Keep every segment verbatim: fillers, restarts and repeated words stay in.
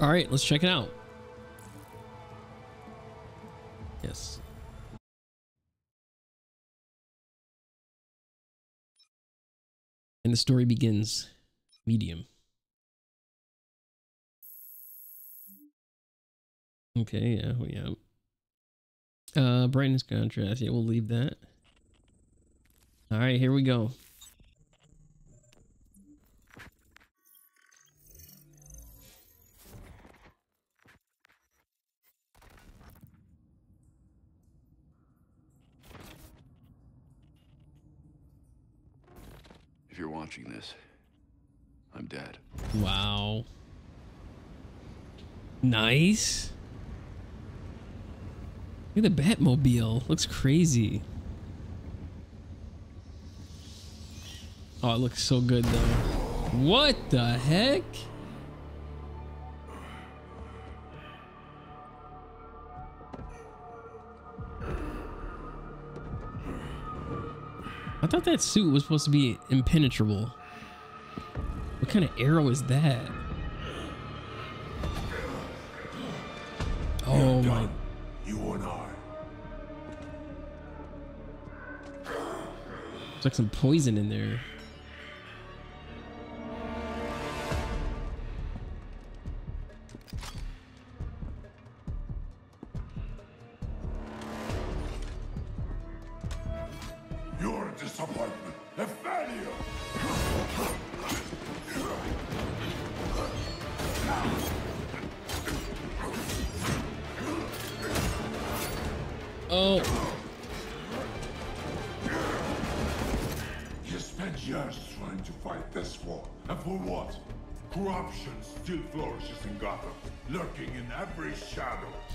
All right, let's check it out. Yes. And the story begins. Medium. Okay, yeah, we have. Uh, brightness contrast. Yeah, we'll leave that. All right, here we go. If you're watching this, I'm dead. Wow. Nice. Look at the Batmobile. Looks crazy. Oh, it looks so good though. What the heck? I thought that suit was supposed to be impenetrable. What kind of arrow is that? Oh my. You and I. It's like some poison in there.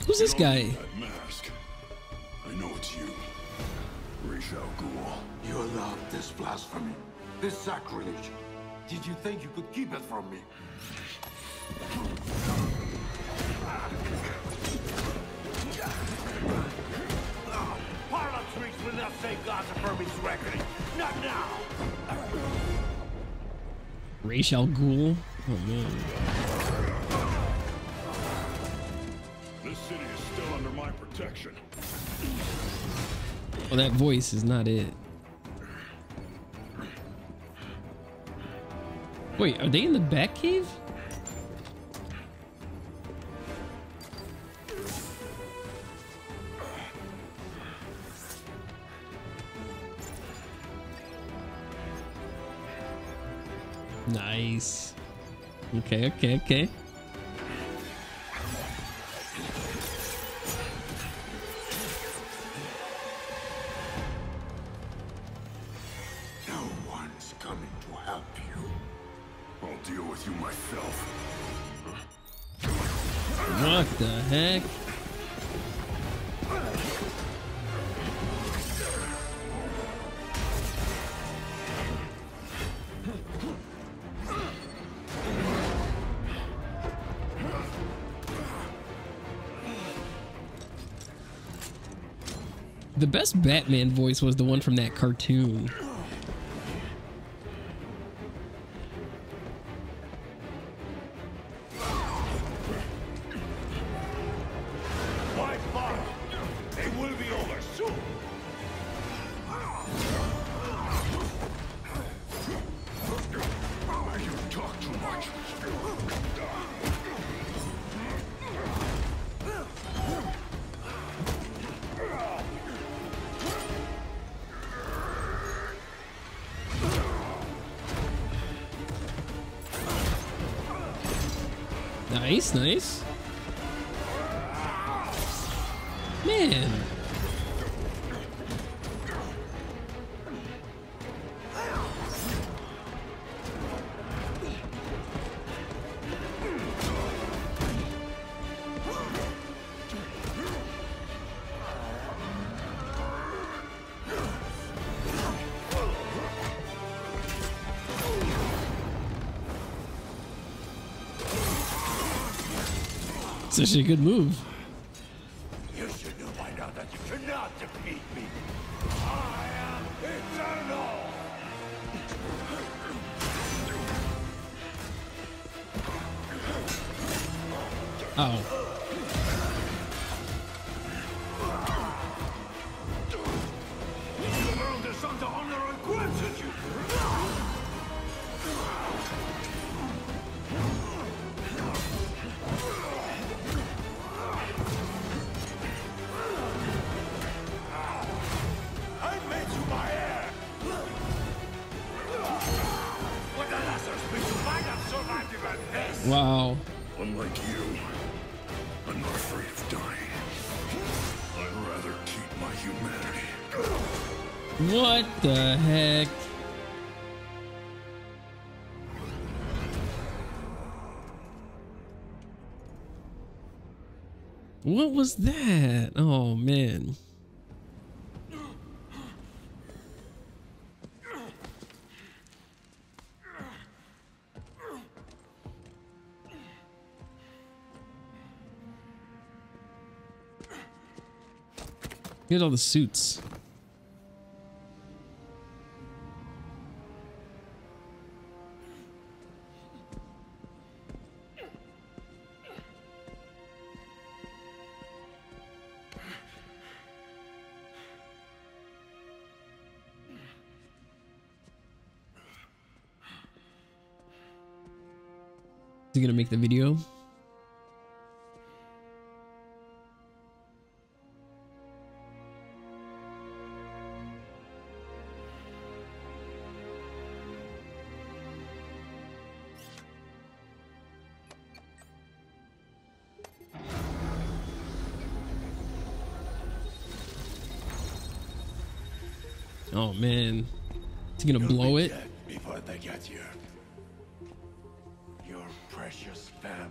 Who's this guy? That mask. I know it's you. Ra's al Ghul. You allowed this blasphemy. This sacrilege. Did you think you could keep it from me? Harlot streets will not save Gotham from its reckoning. Not now. Ra's al Ghul? Oh man. City is still under my protection. Well, that voice is not it. Wait, are they in the Batcave? Nice. Okay, okay, okay. The best Batman voice was the one from that cartoon. Nice, nice. Man. Such a good move. You should know by now that you cannot defeat me. I am eternal. Uh-oh. Wow. Unlike you, I'm not afraid of dying. I'd rather keep my humanity. What the heck? What was that? Oh, man. Get all the suits. Is he gonna make the video? Oh man, is he gonna You'll blow it? Before they get you, your precious family,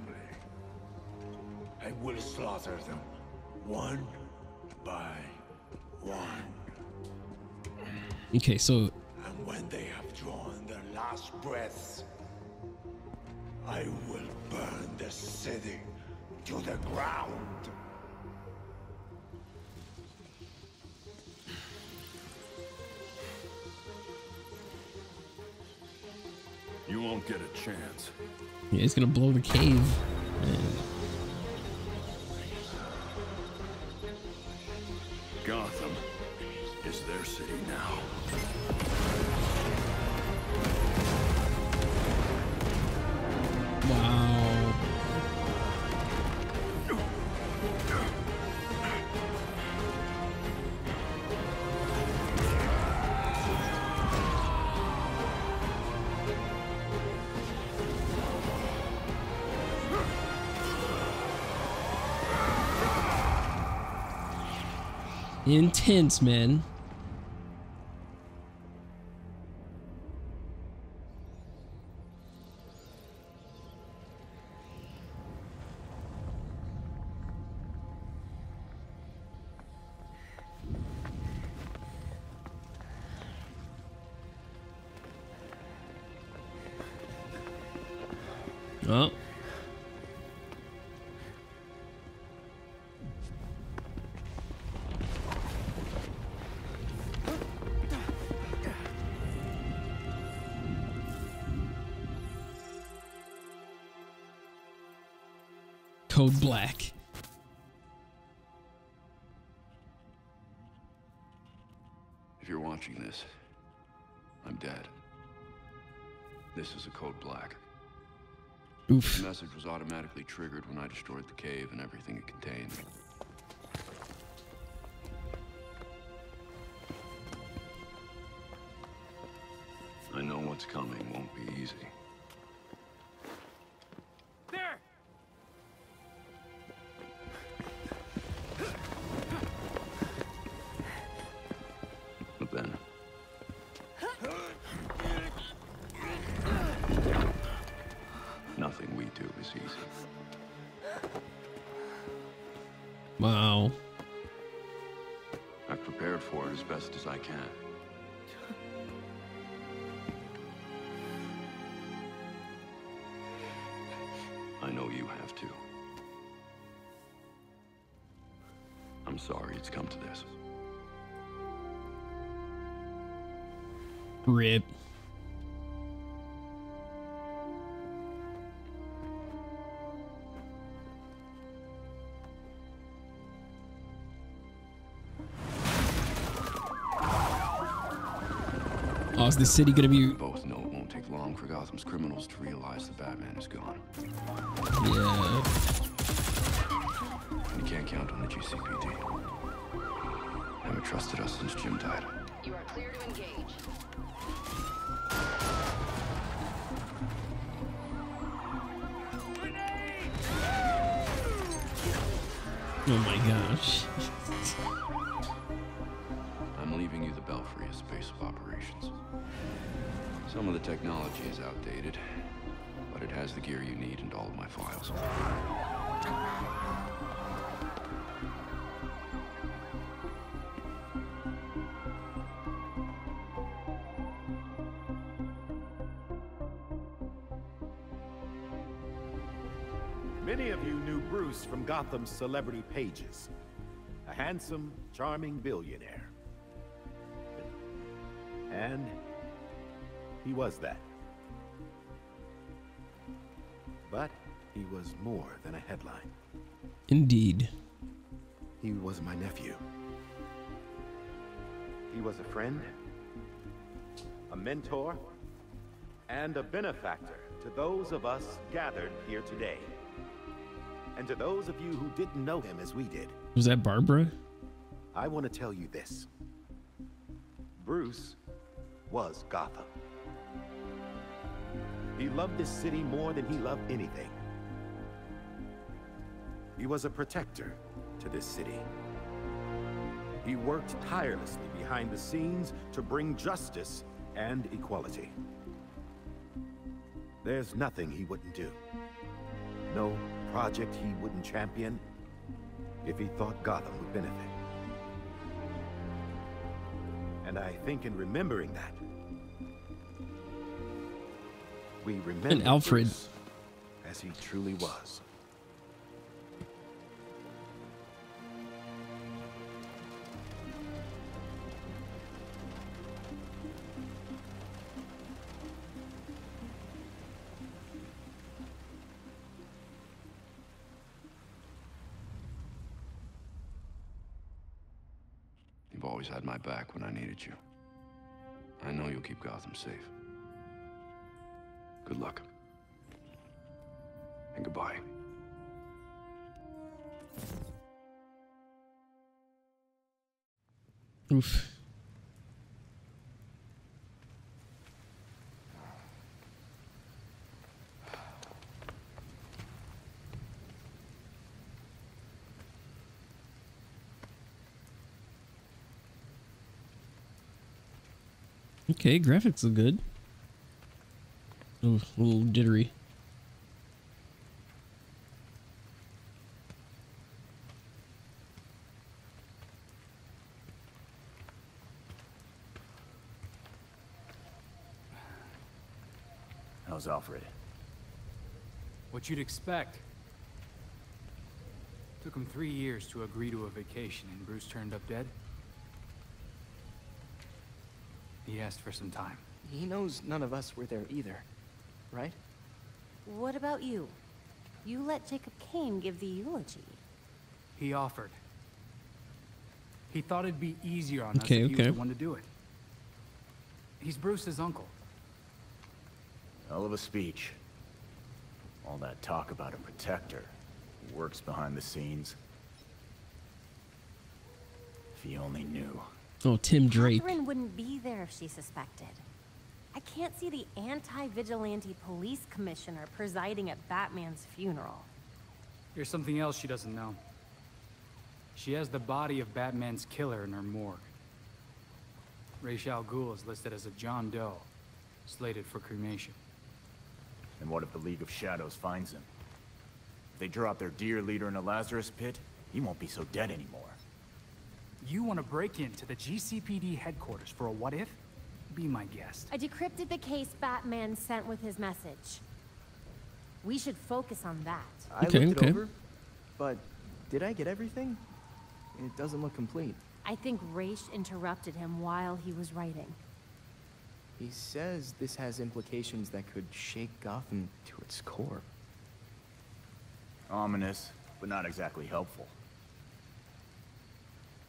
I will slaughter them one by one. Okay, so. And when they have drawn their last breaths, I will burn the city to the ground. You won't get a chance. Yeah, he's gonna blow the cave. Man. Gotham is their city now. Wow. Intense, man. Oh. Code Black. If you're watching this, I'm dead. This is a Code Black. Oof. The message was automatically triggered when I destroyed the cave and everything it contained. I know what's coming won't be easy. Wow. I've prepared for it as best as I can. I know you have to. I'm sorry it's come to this. R I P. Oh, is the city gonna be? We both know it won't take long for Gotham's criminals to realize the Batman is gone. Yeah. You can't count on the G C P D. Haven't trusted us since Jim died. You are clear to engage. Oh my gosh. I'm leaving you the Belfry as base of operations. Some of the technology is outdated, but it has the gear you need and all of my files. Many of you knew Bruce from Gotham's celebrity pages. A handsome, charming billionaire. And he was that. But he was more than a headline. Indeed. He was my nephew. He was a friend, a mentor, and a benefactor to those of us gathered here today. And to those of you who didn't know him as we did. Was that Barbara? I want to tell you this. Bruce was Gotham. He loved this city more than he loved anything. He was a protector to this city. He worked tirelessly behind the scenes to bring justice and equality. There's nothing he wouldn't do. No project he wouldn't champion if he thought Gotham would benefit. And I think in remembering that, we remember and Alfred as he truly was. Had my back when I needed you. I know you'll keep Gotham safe. Good luck. And goodbye. Oof. Okay, graphics look good. Ooh, a little jittery. How's Alfred? What you'd expect. Took him three years to agree to a vacation, and Bruce turned up dead. He asked for some time. He knows none of us were there either, right? What about you? You let Jacob Kane give the eulogy. He offered. He thought it'd be easier on okay, us if okay. he was the one to do it. He's Bruce's uncle. Hell of a speech. All that talk about a protector who works behind the scenes. If he only knew. Oh, Tim Drake. Catherine wouldn't be there if she suspected. I can't see the anti-vigilante police commissioner presiding at Batman's funeral. There's something else she doesn't know. She has the body of Batman's killer in her morgue. Ra's al Ghul is listed as a John Doe, slated for cremation. And what if the League of Shadows finds him? If they drop their dear leader in a Lazarus pit, he won't be so dead anymore. You want to break into the G C P D headquarters for a what if? Be my guest. I decrypted the case Batman sent with his message. We should focus on that. Okay, I looked okay. it over, but did I get everything? It doesn't look complete. I think Ra's interrupted him while he was writing. He says this has implications that could shake Gotham to its core. Ominous, but not exactly helpful.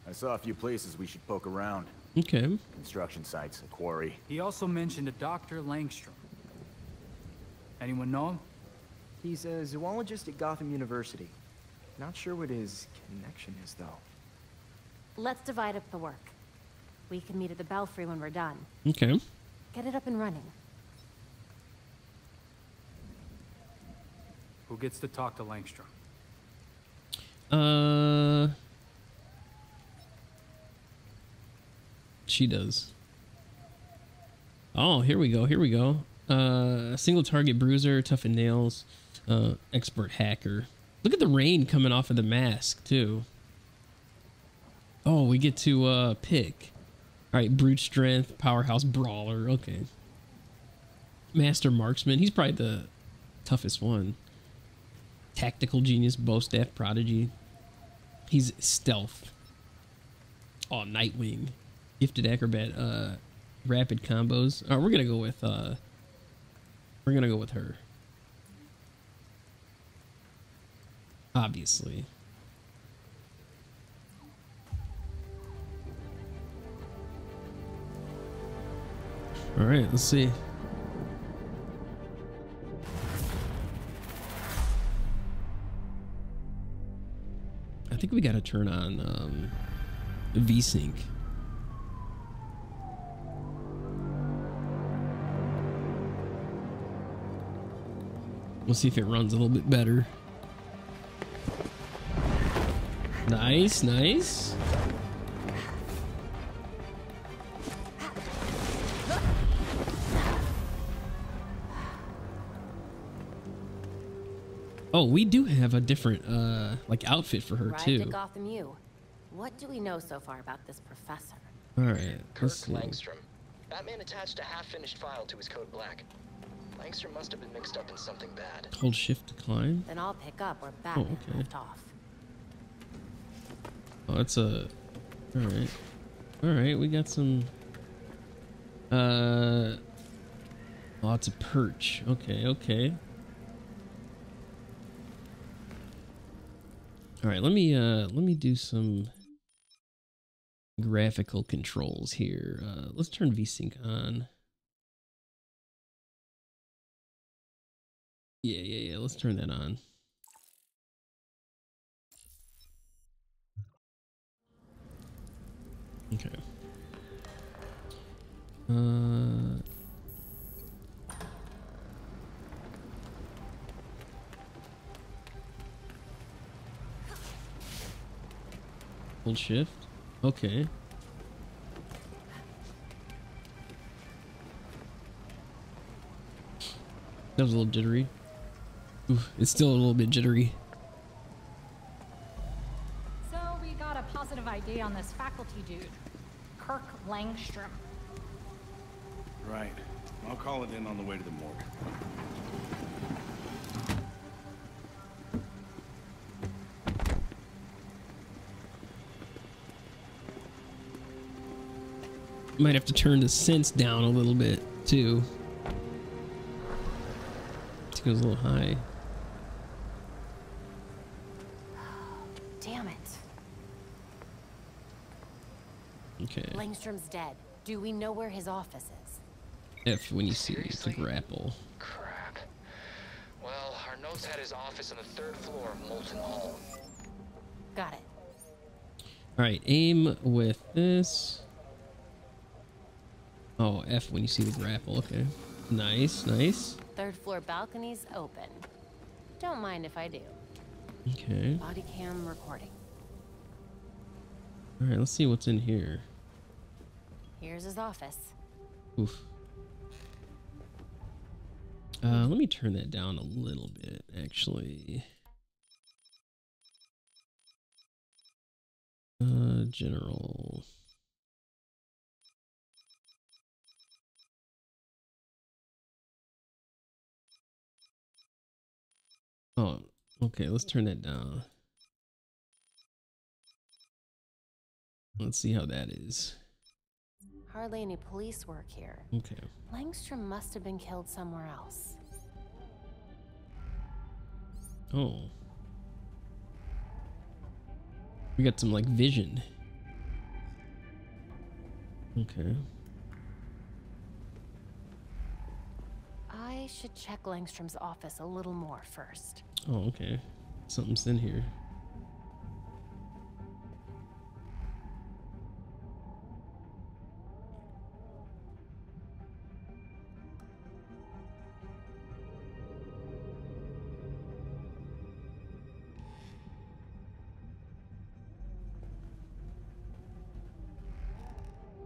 I saw a few places we should poke around. Okay. Construction sites, a quarry. He also mentioned a Doctor Langstrom. Anyone know him? He's a zoologist at Gotham University. Not sure what his connection is, though. Let's divide up the work. We can meet at the Belfry when we're done. Okay. Get it up and running. Who gets to talk to Langstrom? Uh... She does. Oh, here we go. Here we go. Uh, single target bruiser, toughen nails, uh, expert hacker. Look at the rain coming off of the mask, too. Oh, we get to uh, pick. All right, brute strength, powerhouse brawler. Okay. Master marksman. He's probably the toughest one. Tactical genius, bow staff prodigy. He's stealth. Oh, Nightwing. Gifted acrobat, uh, rapid combos. All right, we're gonna go with, uh, we're gonna go with her. Obviously. All right, let's see. I think we gotta turn on um, V-Sync. We'll see if it runs a little bit better. Nice, nice. Oh, we do have a different uh like outfit for her too. Arrived at Gotham U. What do we know so far about this professor? All right. Kirk Langstrom. Batman attached a half-finished file to his code black. Langstrom must have been mixed up in something bad. Hold shift to climb. Then I'll pick up where Batman oh, okay. left off. Oh, that's a... Alright. Alright, we got some... Uh... Oh, it's a perch. Okay, okay. Alright, let me, uh... Let me do some... graphical controls here. Uh, let's turn V-Sync on. Yeah, yeah, yeah. Let's turn that on. Okay. Uh. Hold shift. Okay. That was a little jittery. Oof, it's still a little bit jittery. So we got a positive I D on this faculty dude, Kirk Langstrom. Right. I'll call it in on the way to the morgue. Might have to turn the sense down a little bit too. I think it was a little high. Okay. Langstrom's dead. Do we know where his office is? If when you see it, it's like grapple. Crap. Well, our notes had his office on the third floor of Molten Hall. Got it. Alright, aim with this. Oh, F when you see the grapple. Okay. Nice, nice. Third floor balcony's open. Don't mind if I do. Okay. Body cam recording. Alright, let's see what's in here. Here's his office. Oof. Uh, let me turn that down a little bit, actually. Uh, general. Oh, okay, let's turn that down. Let's see how that is. Hardly any police work here. Okay. Langstrom must have been killed somewhere else. Oh. We got some like vision. Okay. I should check Langstrom's office a little more first. Oh, okay. Something's in here.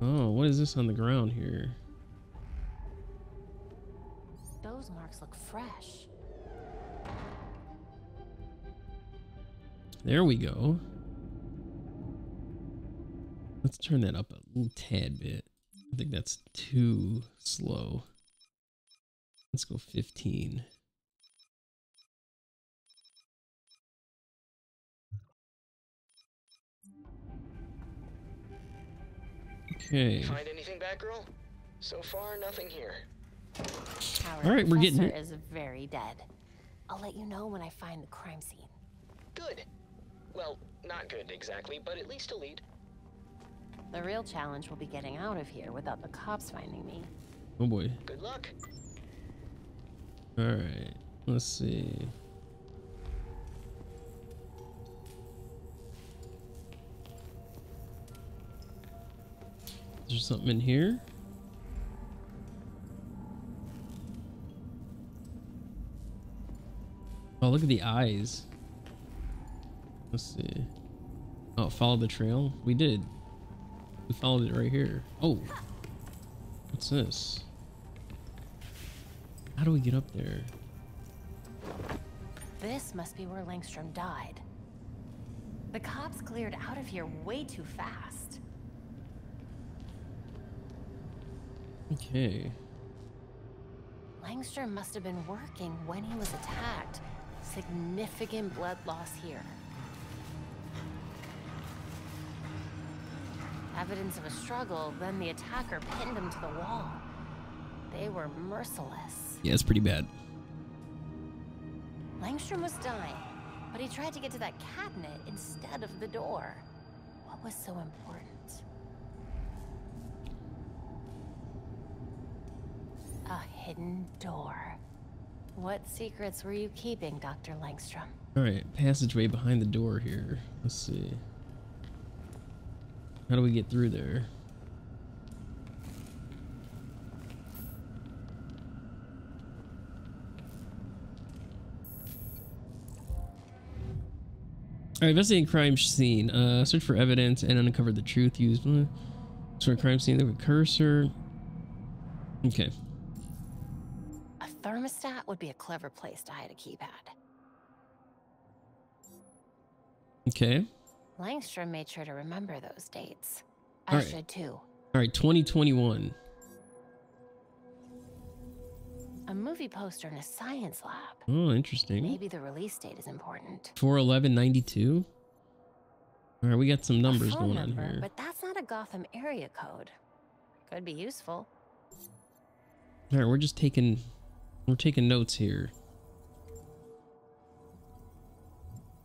Oh, what is this on the ground here? Those marks look fresh. There we go. Let's turn that up a little tad bit. I think that's too slow. Let's go fifteen. Okay. Find anything, Batgirl? So far, nothing here. Our All right, we're getting it. Is very dead. I'll let you know when I find the crime scene. Good. Well, not good exactly, but at least a lead. The real challenge will be getting out of here without the cops finding me. Oh boy. Good luck. All right. Let's see. There's something in here. Oh, look at the eyes. Let's see. Oh, follow the trail. We did. We followed it right here. Oh, what's this? How do we get up there? This must be where Langstrom died. The cops cleared out of here way too fast. Okay. Langstrom must have been working when he was attacked. Significant blood loss here. Evidence of a struggle, then the attacker pinned him to the wall. They were merciless. Yeah, it's pretty bad. Langstrom was dying, but he tried to get to that cabinet instead of the door. What was so important? A hidden door. What secrets were you keeping, Doctor Langstrom? All right, passageway behind the door here. Let's see. How do we get through there? All right, investigating crime scene. Uh, search for evidence and uncover the truth. Use uh, sort of crime scene. Look at cursor. Okay. Thermostat would be a clever place to hide a keypad. Okay. Langstrom made sure to remember those dates. I All right. should too. All right, twenty twenty-one. A movie poster in a science lab. Oh, interesting. Maybe the release date is important. four eleven ninety-two. All right, we got some numbers going number, on here. But that's not a Gotham area code. Could be useful. All right, we're just taking... We're taking notes here.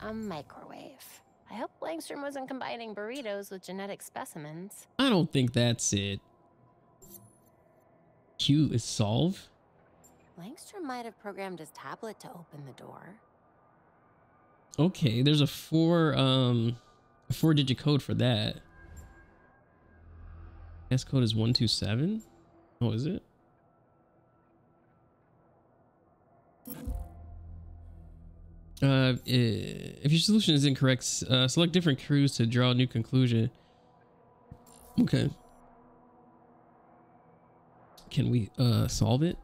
A microwave. I hope Langstrom wasn't combining burritos with genetic specimens. I don't think that's it. Q is solve. Langstrom might have programmed his tablet to open the door. Okay, there's a four um a four digit code for that. S code is one two seven? Oh, is it? Uh, if your solution is incorrect, uh, select different clues to draw a new conclusion. Okay. Can we uh, solve it?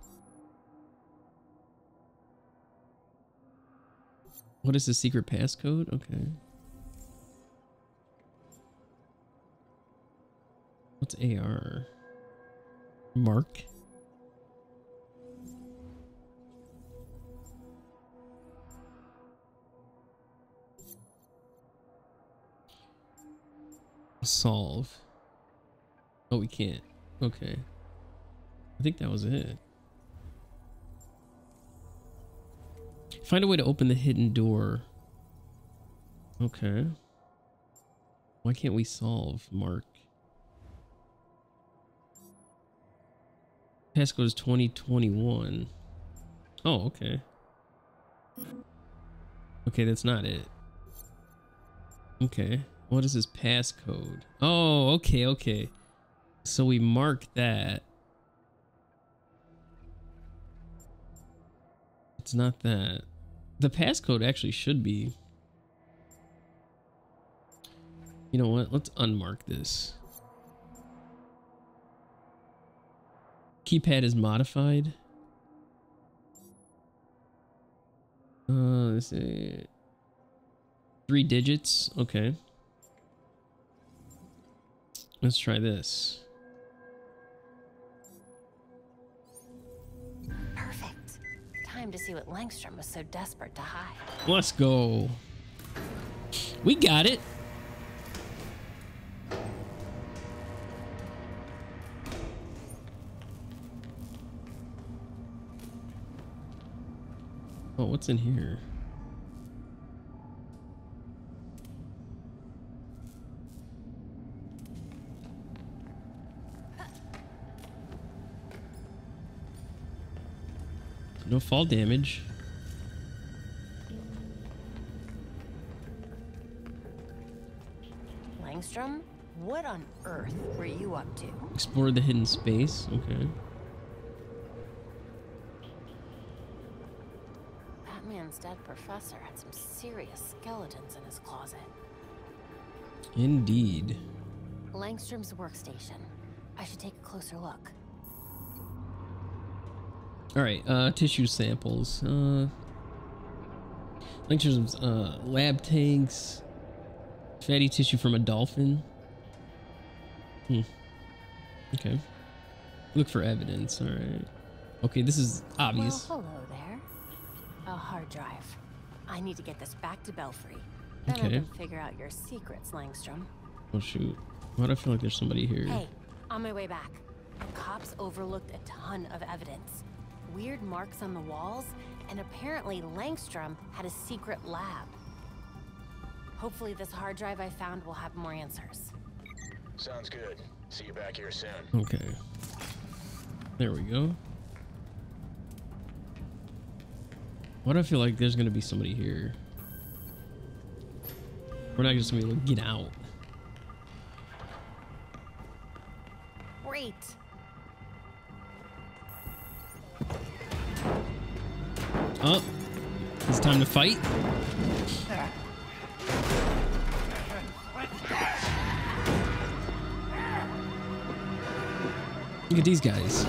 What is the secret passcode? Okay. What's A R? Mark? Solve. Oh, we can't. Okay. I think that was it. Find a way to open the hidden door. Okay. Why can't we solve, Mark? Passcode is twenty twenty-one. Oh, okay. Okay, that's not it. Okay. What is his passcode? Oh, okay, okay. So we mark that. It's not that. The passcode actually should be. You know what? Let's unmark this. Keypad is modified. Uh, let's see. Three digits. Okay. Let's try this. Perfect. Time to see what Langstrom was so desperate to hide. Let's go. We got it. Oh, what's in here? No fall damage. Langstrom, what on earth were you up to? Explore the hidden space. Okay. Batman's dead professor had some serious skeletons in his closet. Indeed. Langstrom's workstation. I should take a closer look. All right, uh, tissue samples, uh, Langstrom's, uh, lab tanks, fatty tissue from a dolphin. Hmm. Okay. Look for evidence. All right. Okay, this is obvious. Well, hello there. A hard drive. I need to get this back to Belfry. Then okay. I can figure out your secrets, Langstrom. Oh shoot! Why do I feel like there's somebody here? Hey, on my way back, cops overlooked a ton of evidence. Weird marks on the walls, and apparently Langstrom had a secret lab. Hopefully this hard drive I found will have more answers. Sounds good. See you back here soon. Okay. There we go. Why do I feel like there's gonna be somebody here? We're not just gonna be able to get out. Great. Oh, it's time to fight. Look at these guys.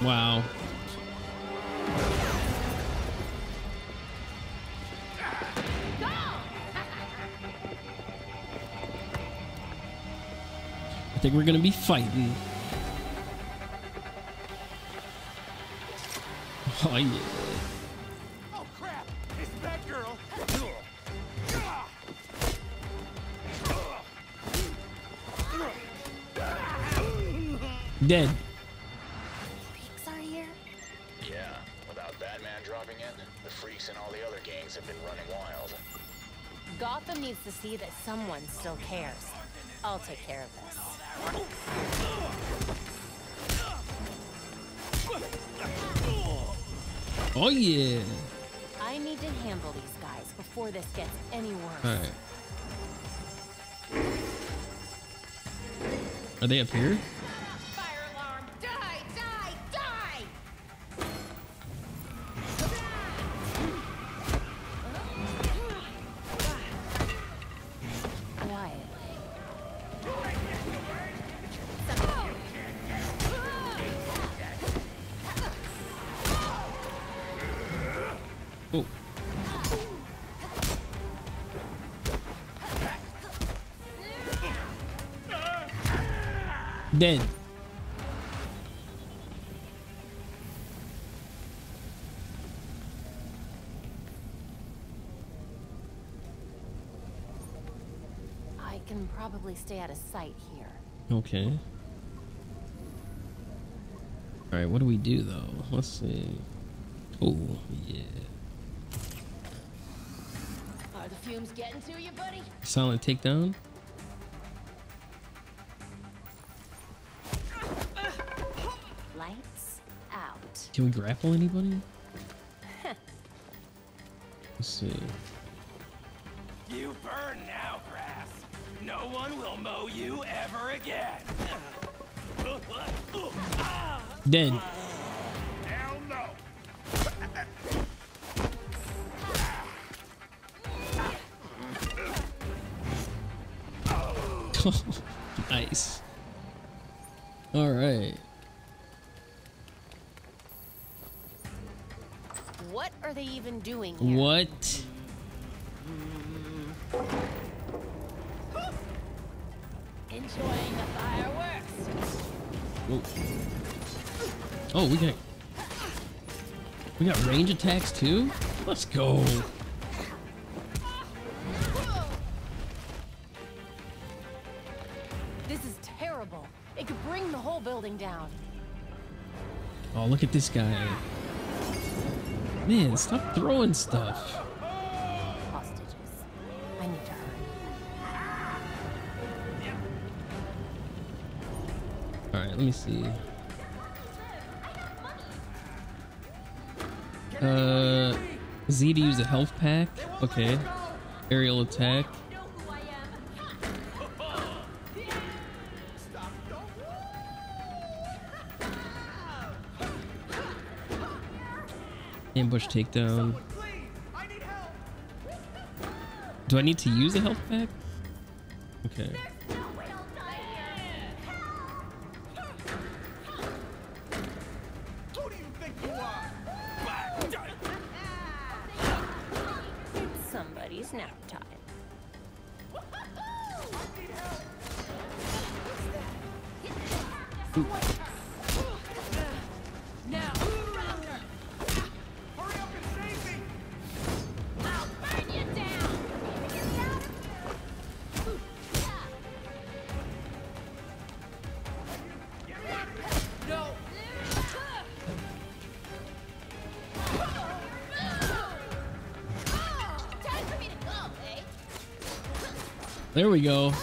Wow. I think we're gonna be fighting. Oh, yeah. Oh crap! It's Batgirl. Dead. Freaks are here. Yeah, without Batman dropping in, the freaks and all the other gangs have been running wild. Gotham needs to see that someone still cares. I'll take care of this. Oh yeah. I need to handle these guys before this gets any worse. All right. Are they up here? Fire alarm. Die, die, die. Quiet. Oh. Dead. I can probably stay out of sight here. Okay. All right, what do we do though? Let's see. Oh, yeah. Are the fumes getting to you, buddy? Silent takedown. Yes. Can we grapple anybody? Let's see. You burn now, grass. No one will mow you ever again. Dead. Hell no. Nice. All right. What are they even doing here? What? Enjoying the fireworks. Whoa. Oh, we got we got range attacks too. Let's go. Down. Oh, look at this guy. Man, stop throwing stuff. Hostages. I need to hurry. All right, let me see. Uh, Z to use a health pack. Okay. Aerial attack. Ambush takedown. Do I need to use a health pack? Okay. It's somebody's nap time. Ooh. There we go.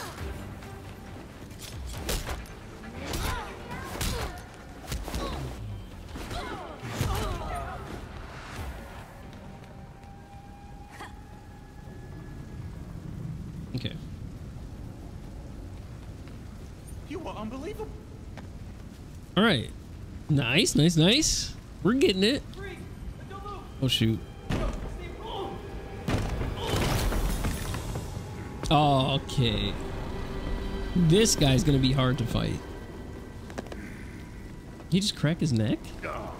Okay. You are unbelievable. All right. Nice, nice, nice. We're getting it. Oh, shoot. Oh, okay. This guy's gonna be hard to fight. Did he just crack his neck? Oh,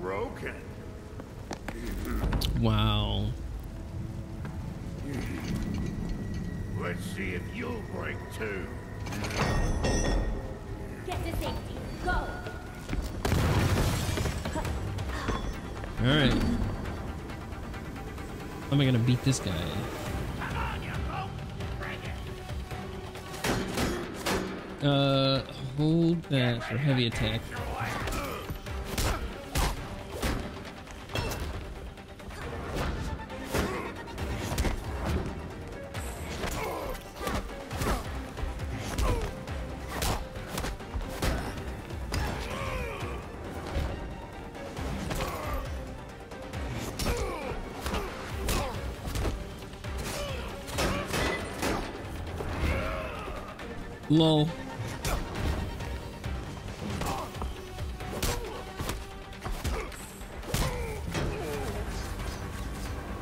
broken. Wow. Let's see if you'll break too. Get to safety. Go. All right. How am I gonna beat this guy? Uh, hold that for heavy attack. Lol.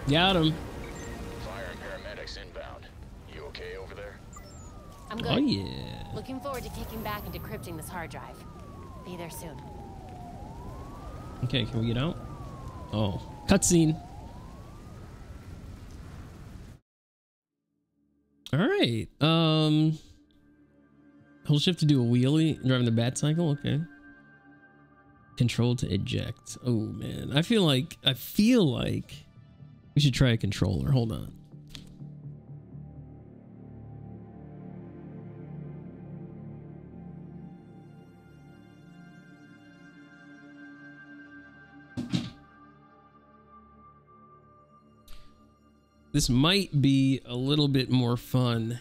Got him. Fire and paramedics inbound. You okay over there? I'm good. Oh yeah. Looking forward to kicking back and decrypting this hard drive. Be there soon. Okay, can we get out? Oh, cutscene. All right. Um, hold shift to do a wheelie. Driving the bat cycle. Okay. Control to eject. Oh man, I feel like I feel like. We should try a controller. Hold on. This might be a little bit more fun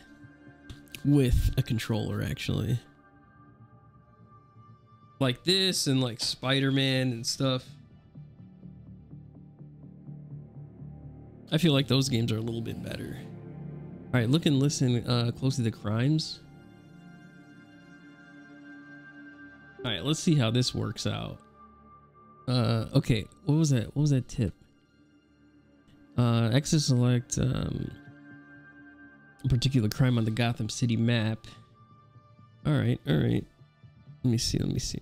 with a controller, actually. like this and like Spider-Man and stuff. I feel like those games are a little bit better. All right, look and listen uh, closely to the crimes. All right, let's see how this works out. Uh, okay, what was that? What was that tip? Uh, exit select um, a particular crime on the Gotham City map. All right, all right. Let me see, let me see.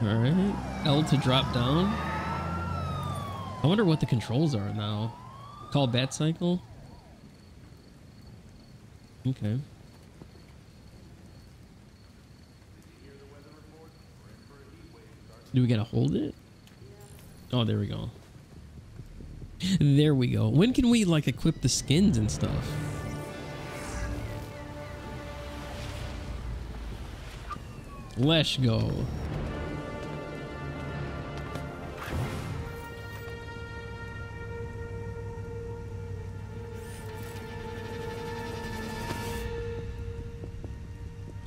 All right, L to drop down. I wonder what the controls are now. Call Bat Cycle. Okay. Do we gotta hold it? Oh, there we go. There we go. When can we like equip the skins and stuff? Let's go.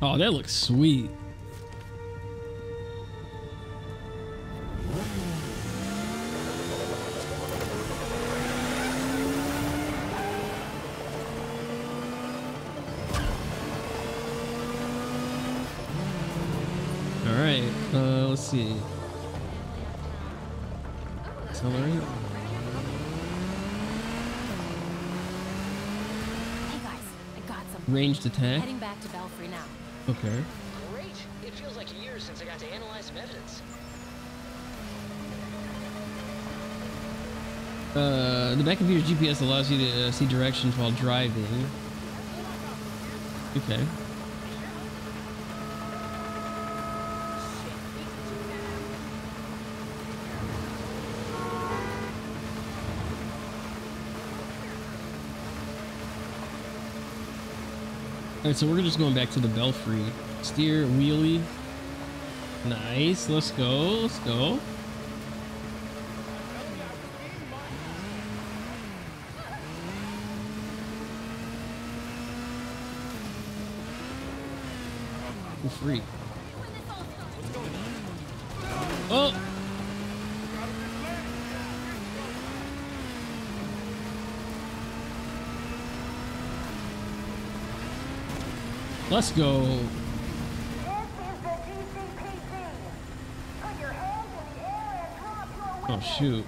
Oh, that looks sweet. See. Accelerate. Hey guys, I got something. Ranged attack. Heading back to Belfry now. Okay. Great. It feels like years since I got to analyze some evidence. Uh, the back of your G P S allows you to uh, see directions while driving. Okay. Alright, so we're just going back to the Belfry. Steer, wheelie. Nice, let's go, let's go. We're free. Oh! Let's go. This is the G C P D. Put your hands in the air and come up your... Oh shoot.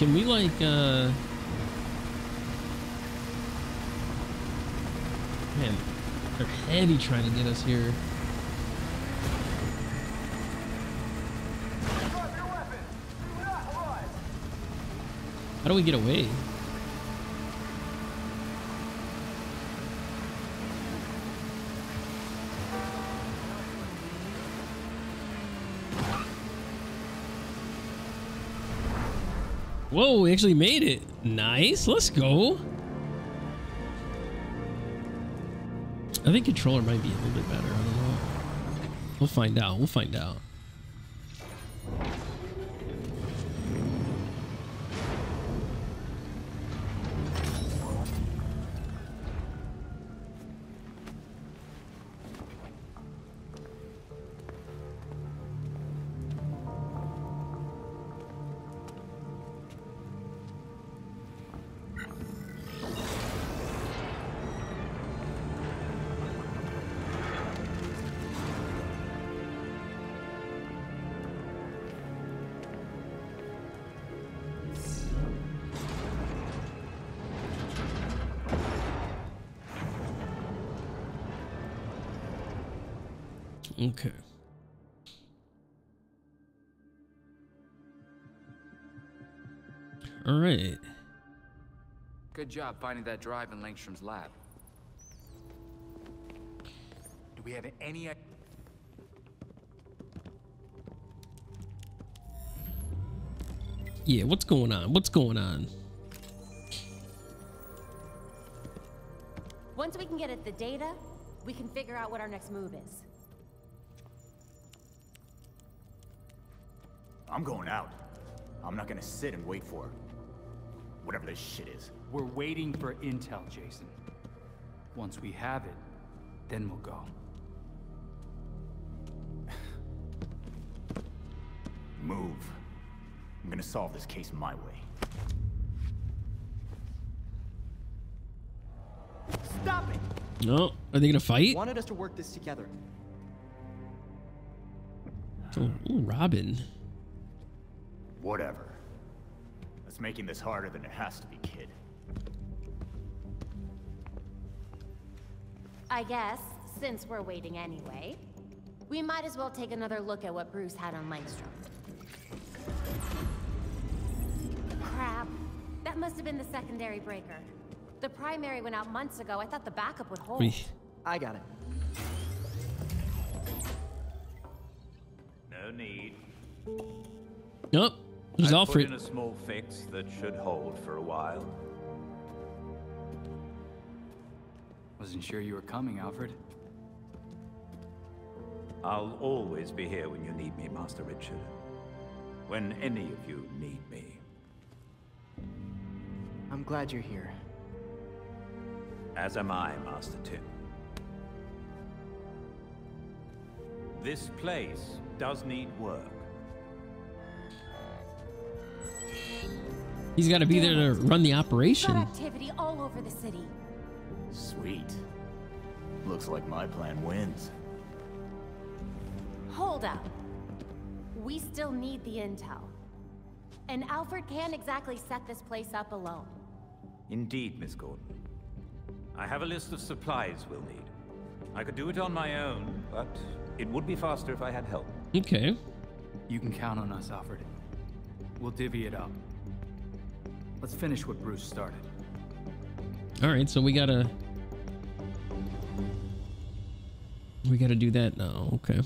Can we like uh man, they're heavy trying to get us here. How do we get away? Whoa, we actually made it. Nice, let's go. I think controller might be a little bit better. I don't know. We'll find out. We'll find out. Okay. All right. Good job finding that drive in Langstrom's lab. Do we have any... Yeah, what's going on? What's going on? Once we can get at the data, we can figure out what our next move is. I'm going out. I'm not gonna sit and wait for her. whatever this shit is. We're waiting for intel, Jason. Once we have it, then we'll go. Move. I'm gonna solve this case my way. Stop it! No, are they gonna fight? Wanted us to work this together. Oh, ooh, Robin. Whatever. That's making this harder than it has to be, kid. I guess, since we're waiting anyway, we might as well take another look at what Bruce had on Langstrom. Crap. That must have been the secondary breaker. The primary went out months ago. I thought the backup would hold. Wait. I got it. No need. Nope. There's Alfred. I put in a small fix that should hold for a while. Wasn't sure you were coming, Alfred. I'll always be here when you need me, Master Richard. When any of you need me. I'm glad you're here. As am I, Master Tim. This place does need work. He's got to be there to run the operation. Got activity all over the city. Sweet. Looks like my plan wins. Hold up. We still need the intel. And Alfred can't exactly set this place up alone. Indeed, Miss Gordon. I have a list of supplies we'll need. I could do it on my own, but it would be faster if I had help. Okay. You can count on us, Alfred. We'll divvy it up. Let's finish what Bruce started. All right, so we gotta... We gotta do that now, okay.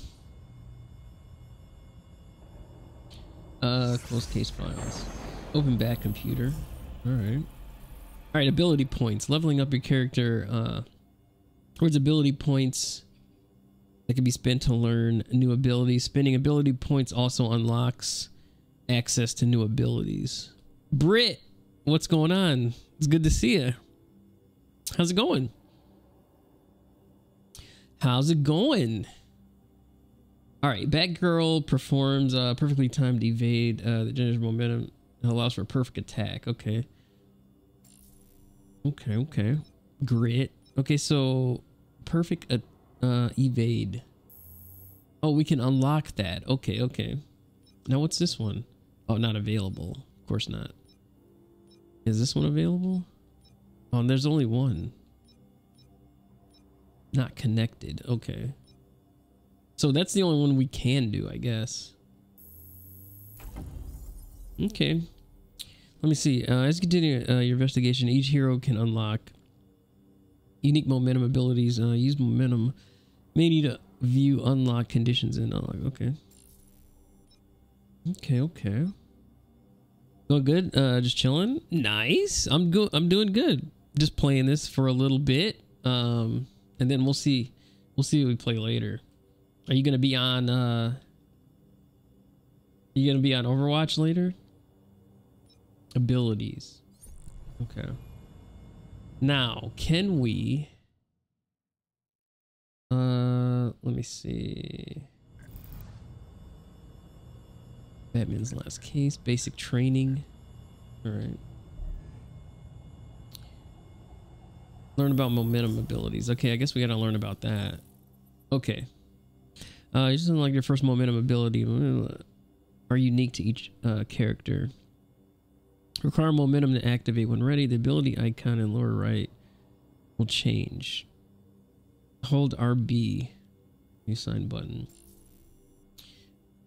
Uh, close case files. Open back computer. All right. All right, ability points. Leveling up your character uh, towards ability points that can be spent to learn new abilities. Spending ability points also unlocks access to new abilities. Britt, what's going on? It's good to see you. How's it going? How's it going? All right, Batgirl performs a uh, perfectly timed evade uh, that generates momentum and allows for a perfect attack. Okay. Okay, okay. Grit. Okay, so perfect uh, uh, evade. Oh, we can unlock that. Okay, okay. Now what's this one? Oh, not available. Of course not. Is this one available? Oh, and there's only one. Not connected. Okay. So that's the only one we can do, I guess. Okay. Let me see. Uh, as you continue uh, your investigation, each hero can unlock unique momentum abilities. Uh, use momentum. May need to view unlock conditions and unlock. Okay. Okay. Okay. Going good. Uh, just chilling. Nice. I'm good. I'm doing good. Just playing this for a little bit. Um, and then we'll see. We'll see what we play later. Are you gonna be on? Uh, you gonna be on Overwatch later? Abilities. Okay. Now, can we? Uh, let me see. Batman's last case. Basic training. All right. Learn about momentum abilities. Okay, I guess we gotta learn about that. Okay. Uh, you just unlock your first momentum ability. Are unique to each uh, character. Require momentum to activate when ready. The ability icon in lower right will change. Hold R B. New sign button.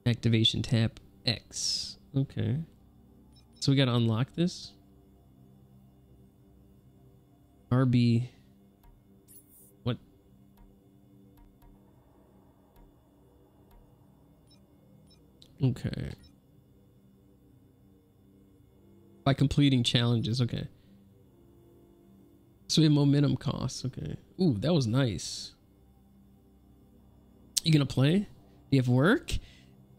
Activation tap X. Okay. So we got to unlock this. R B. What? Okay. By completing challenges, okay. So we have momentum costs, okay. Ooh, that was nice. You gonna play? You have work?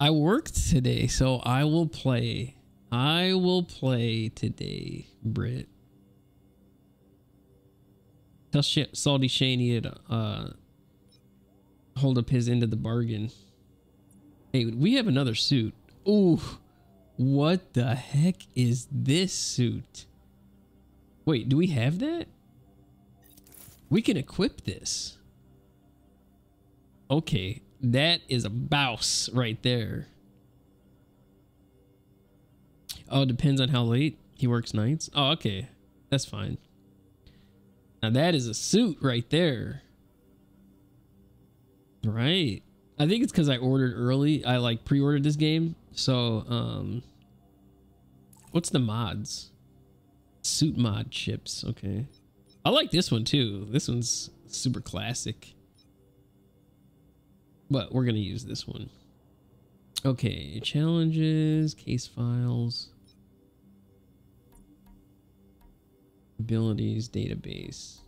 I worked today, so I will play. I will play today, Britt. Tell Sh Salty Shane he had, uh, hold up his end of the bargain. Hey, we have another suit. Ooh, what the heck is this suit? Wait, do we have that? We can equip this. Okay, that is a bouse right there. Oh, it depends on how late he works nights. Oh, okay, that's fine. Now that is a suit right there. Right. I think it's because I ordered early. I like pre-ordered this game. So, um, what's the mods? Suit mod chips. Okay. I like this one too. This one's super classic. But we're going to use this one. Okay. Challenges, case files, abilities, database.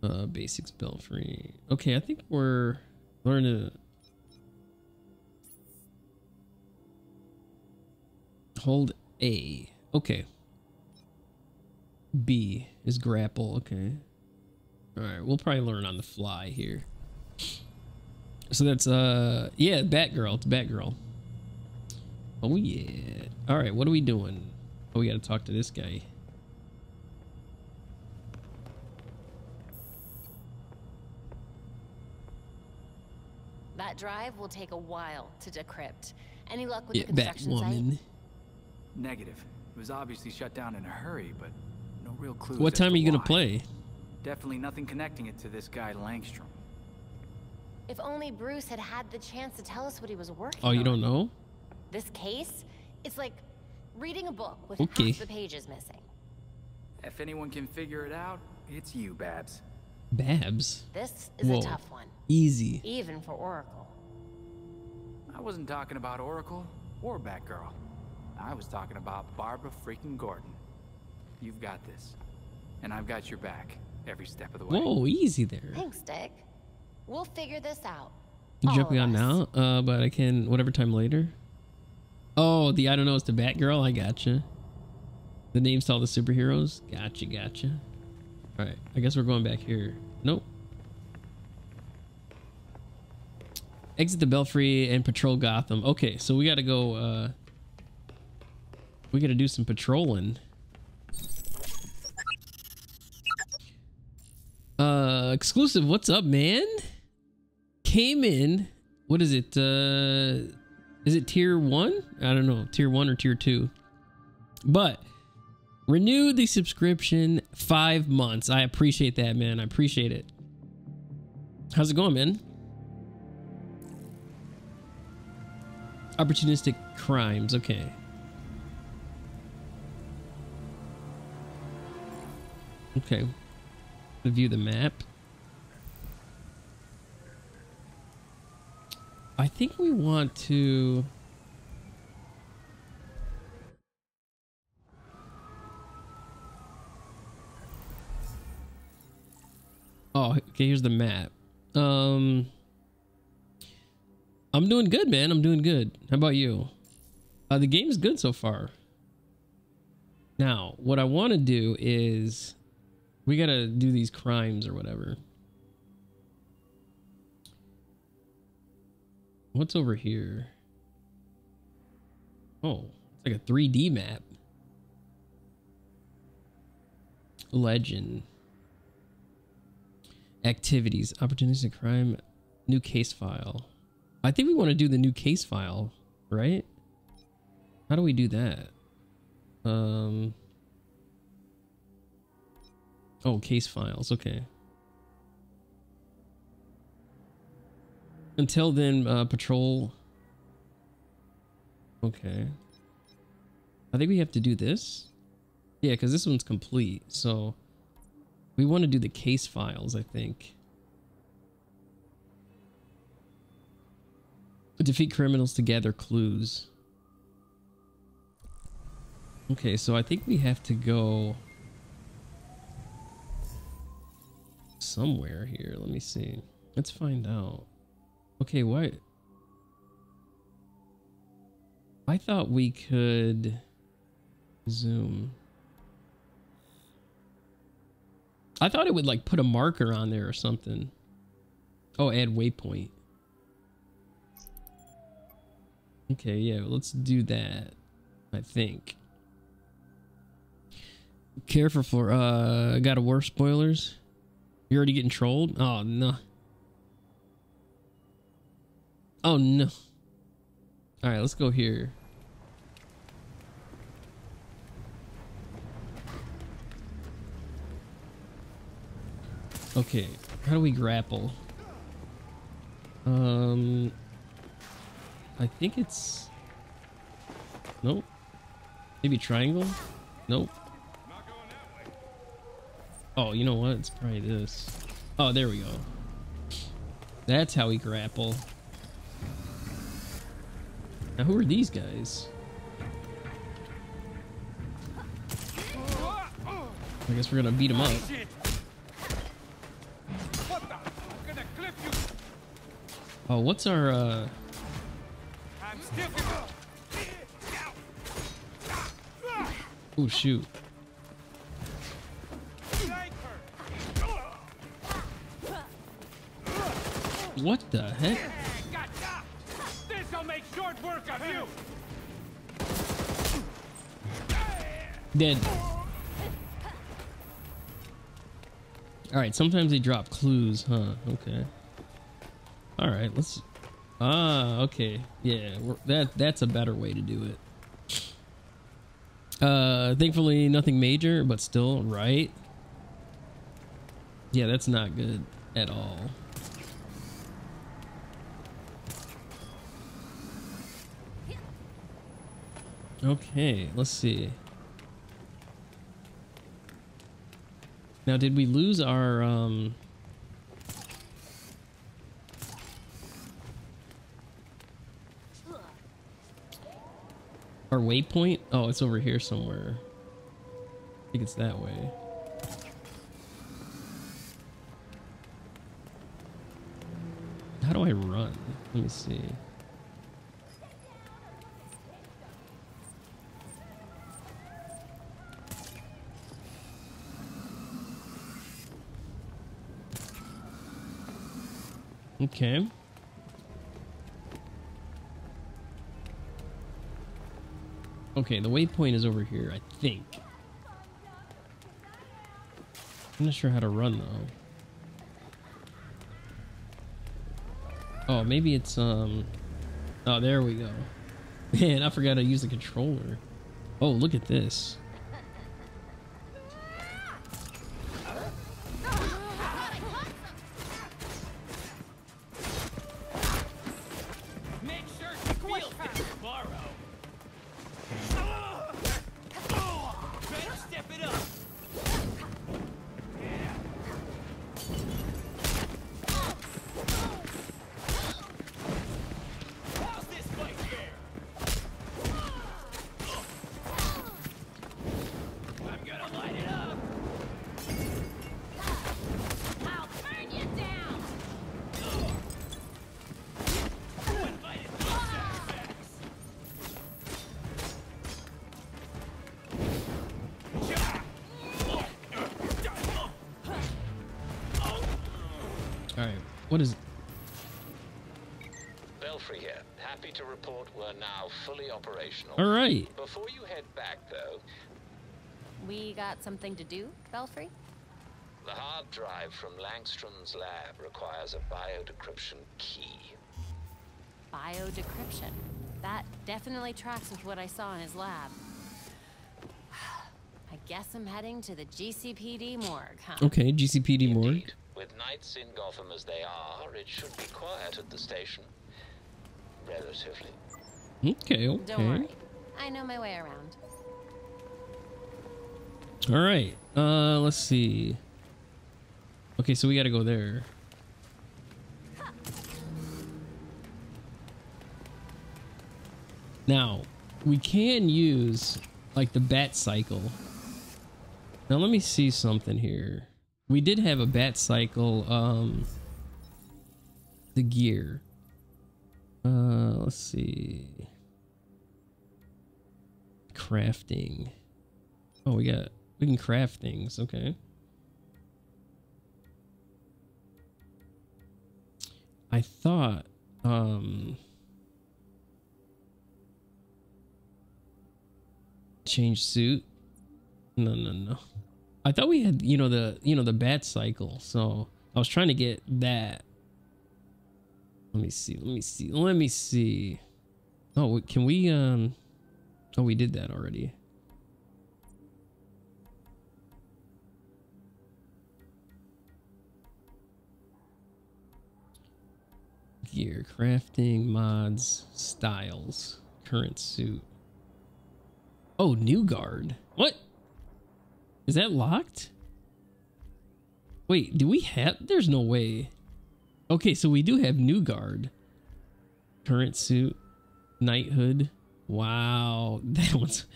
Uh, basics, Belfry. Okay, I think we're learning to hold A. Okay. B is grapple. Okay. All right, we'll probably learn on the fly here. So that's uh, yeah, Batgirl. It's Batgirl. Oh yeah. All right, what are we doing? Oh, we got to talk to this guy. That drive will take a while to decrypt. Any luck with yeah, the construction Batwoman. site? Negative. It was obviously shut down in a hurry, but no real clues. What time are you going to play? Definitely nothing connecting it to this guy Langstrom. If only Bruce had had the chance to tell us what he was working on. Oh, you don't know? This case? It's like reading a book with okay. half the pages missing. If anyone can figure it out, it's you, Babs. Babs? This is Whoa. a tough one. Easy. Even for Oracle. I wasn't talking about Oracle or Batgirl. I was talking about Barbara freaking Gordon. You've got this. And I've got your back every step of the way. Whoa, easy there. Thanks, Dick. We'll figure this out. I'm jumping on now, uh, but I can whatever time later. Oh, the I don't know is the Batgirl? I gotcha. The names to all the superheroes? Gotcha, gotcha. Alright, I guess we're going back here. Nope. Exit the Belfry and patrol Gotham. Okay, so we gotta go, uh... we gotta do some patrolling. Uh, exclusive, what's up, man? Came in... What is it, uh... is it tier one? I don't know, tier one or tier two. But... renew the subscription five months. I appreciate that, man. I appreciate it. How's it going, man? Opportunistic crimes. Okay. Okay. View the map. I think we want to... Oh, okay, here's the map. Um... I'm doing good, man. I'm doing good. How about you? Uh, the game's good so far. Now, what I want to do is we got to do these crimes or whatever. What's over here? Oh, it's like a three D map. Legend. Activities. Opportunistic crime. New case file. I think we want to do the new case file, right? How do we do that? Um, oh, case files. Okay. Until then, uh, patrol. Okay. I think we have to do this. Yeah, because this one's complete. So we want to do the case files, I think. Defeat criminals to gather clues. Okay, so I think we have to go somewhere here. Let me see. Let's find out. Okay, what? I thought we could zoom. I thought it would like put a marker on there or something. Oh, add waypoint. Okay, yeah, let's do that. I think. Care for floor. Uh, got a worse spoilers. You're already getting trolled. Oh no. Oh no. All right, let's go here. Okay, how do we grapple? Um, I think it's... Nope. Maybe triangle? Nope. Oh, you know what? It's probably this. Oh, there we go. That's how we grapple. Now, who are these guys? I guess we're gonna beat them up. Oh, what's our, uh... oh, shoot. What the heck? This'll make short work of you. Dead. Alright, sometimes they drop clues, huh? Okay. Alright, let's... Ah, okay. Yeah, we're, that that's a better way to do it. Uh, thankfully, nothing major, but still, right? Yeah, that's not good at all. Okay, let's see. Now, did we lose our... um? Our waypoint? Oh, it's over here somewhere. I think it's that way. How do I run? Let me see. Okay. Okay, the waypoint is over here, I think. I'm not sure how to run, though. Oh, maybe it's, um... oh, there we go. Man, I forgot to use the controller. Oh, look at this. What is it? Belfry here. Happy to report we're now fully operational. All right. Before you head back, though, we got something to do, Belfry? The hard drive from Langstrom's lab requires a biodecryption key. Biodecryption? That definitely tracks with what I saw in his lab. I guess I'm heading to the G C P D morgue, huh? Okay, G C P D Indeed. Morgue. With nights in Gotham as they are, it should be quiet at the station. Relatively. Okay, okay. Don't worry. I know my way around. Alright. Uh, let's see. Okay, so we gotta go there. Huh. Now, we can use, like, the bat cycle. Now, let me see something here. We did have a bat cycle, um, the gear. Uh, let's see. Crafting. Oh, we got, we can craft things. Okay. I thought, um, change suit. No, no, no. I thought we had, you know, the, you know, the bat cycle. So I was trying to get that. Let me see. Let me see. Let me see. Oh, can we, um, oh, we did that already. Gear, crafting, mods, styles, current suit. Oh, new guard. What? Is that locked? Wait, do we have... There's no way. Okay, so we do have new guard. Current suit. Knighthood. Wow. That one's...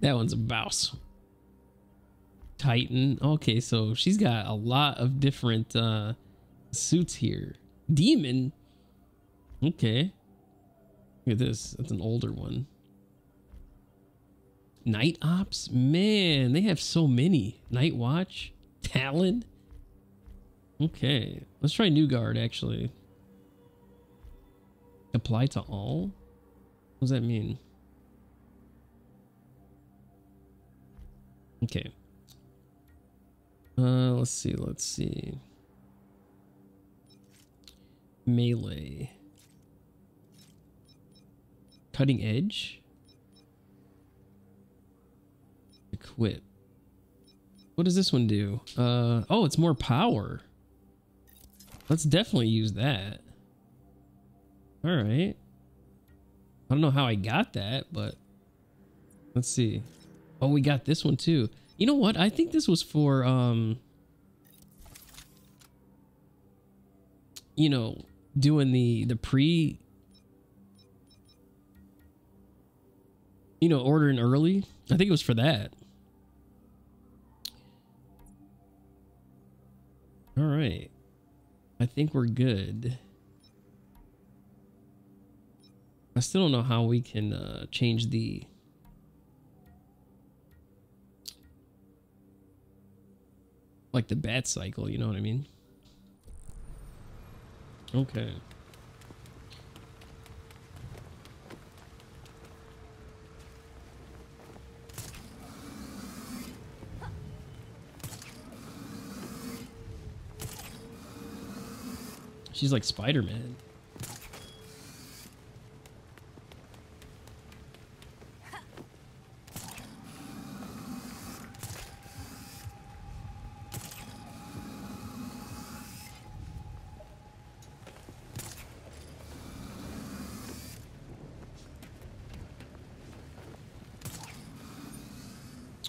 That one's a bouse. Titan. Okay, so she's got a lot of different uh, suits here. Demon. Okay. Look at this. That's an older one. Night Ops? Man, they have so many. Night Watch? Talon? Okay. Let's try New Guard, actually. Apply to all? What does that mean? Okay. Uh, let's see. Let's see. Melee. Cutting edge. Equip. What does this one do? Uh, oh, it's more power. Let's definitely use that. All right. I don't know how I got that, but let's see. Oh, we got this one too. You know what? I think this was for, um, you know, doing the, the pre, you know, ordering early. I think it was for that. All right. I think we're good. I still don't know how we can uh, change the... Like the bat cycle, you know what I mean? Okay. She's like Spider-Man.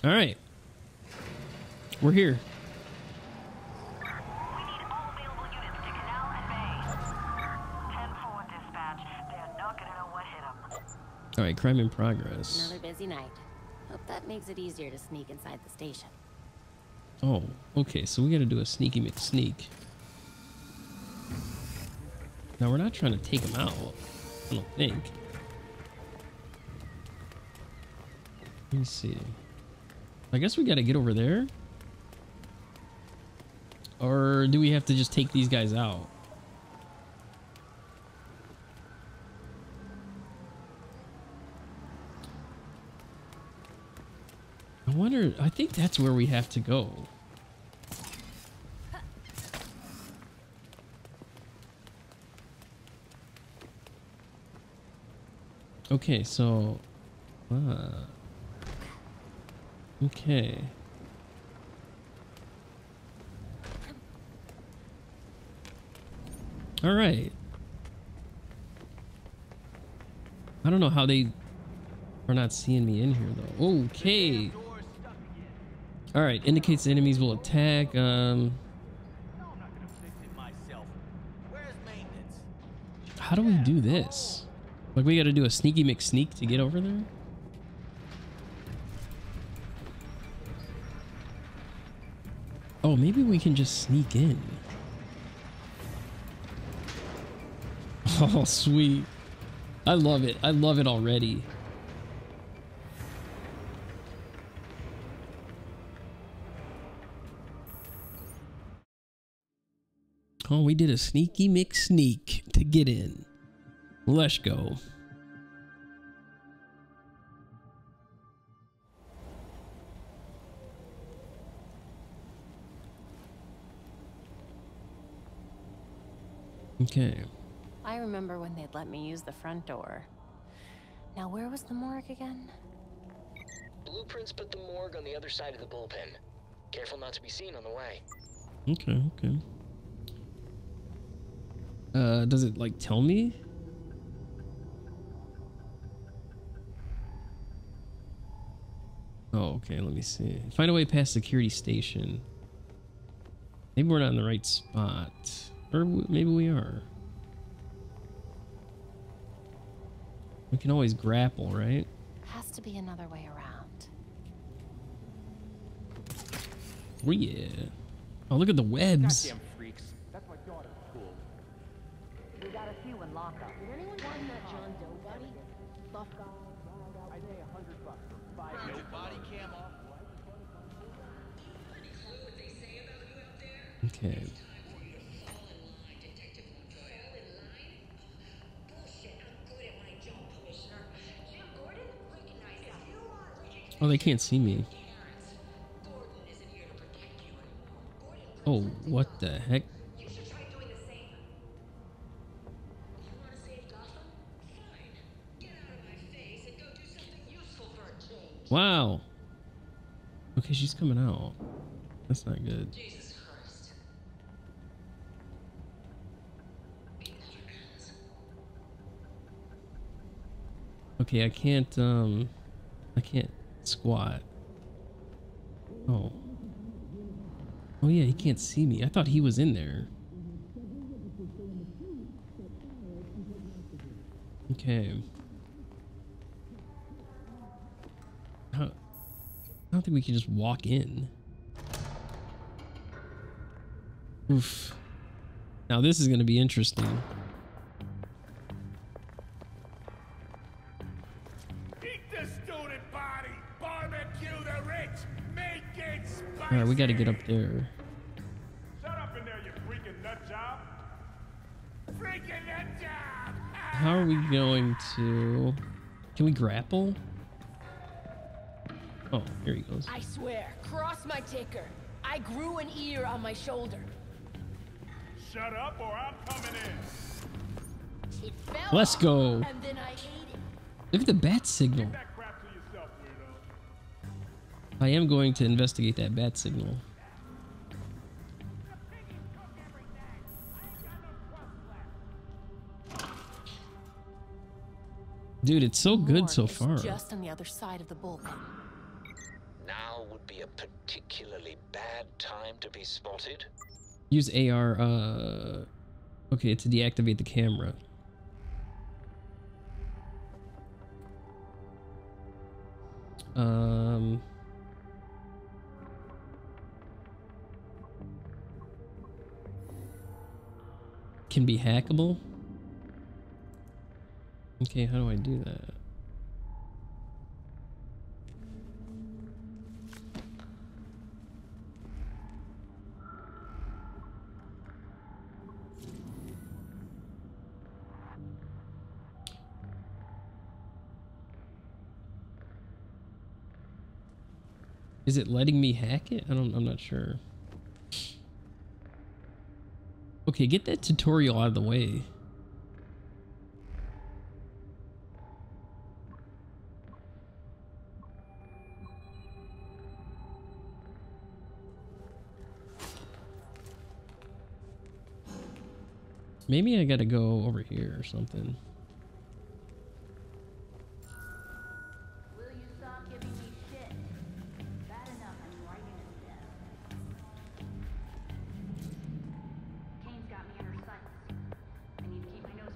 All right. We're here. All right, crime in progress. Another busy night. Hope that makes it easier to sneak inside the station. Oh, okay. So we got to do a sneaky McSneak. Now we're not trying to take him out. I don't think. Let me see. I guess we got to get over there. Or do we have to just take these guys out? I wonder, I think that's where we have to go. Okay, so... Uh, okay. All right. I don't know how they are not seeing me in here, though. Okay. All right, indicates enemies will attack. Um, no, I'm not gonna fix it myself. Where's maintenance? How do we do this? Like, we got to do a sneaky McSneak to get over there? Oh, maybe we can just sneak in. Oh, sweet. I love it. I love it already. Oh, we did a sneaky mix sneak to get in. Let's go. Okay. I remember when they'd let me use the front door. Now, where was the morgue again? Blueprints put the morgue on the other side of the bullpen. Careful not to be seen on the way. Okay, okay. Uh, does it, like, tell me? Oh, okay, let me see. Find a way past security station. Maybe we're not in the right spot. Or maybe we are. We can always grapple, right? Has to be another way around. Oh, yeah. Oh, look at the webs. Goddamn freaks. That's my daughter. Cool. We got a few in lockup. Did anyone find that John Doe body? Lockup. I pay a hundred bucks for five. No body cam off. Okay. Oh, they can't see me. Oh, what the heck? You should try doing the same. You want to save Gotham? Fine. Get out of my face and go do something useful for a change. Wow. Okay, she's coming out. That's not good. Jesus Christ. Okay, I can't, um, I can't squat. Oh. Oh yeah, he can't see me. I thought he was in there. Okay. Huh. I don't think we can just walk in. Oof. Now this is going to be interesting. All right, we got to get up there. Shut up in there, you freaking nut job. Freaking nut job. How are we going to? Can we grapple? Oh, here he goes. I swear, cross my ticker. I grew an ear on my shoulder. Shut up or I'm coming in. It fell. Let's go. And then I ate it. Look at the bat signal. I am going to investigate that bat signal. Dude, it's so good so far. Just on the other side of the bullpen. Now would be a particularly bad time to be spotted. Use A R. Uh, okay, to deactivate the camera. Um. Can be hackable. Okay, how do I do that? Is it letting me hack it? I don't, I'm not sure. Okay, get that tutorial out of the way. Maybe I gotta go over here or something. Will you stop giving me shit? Bad enough I'm writing it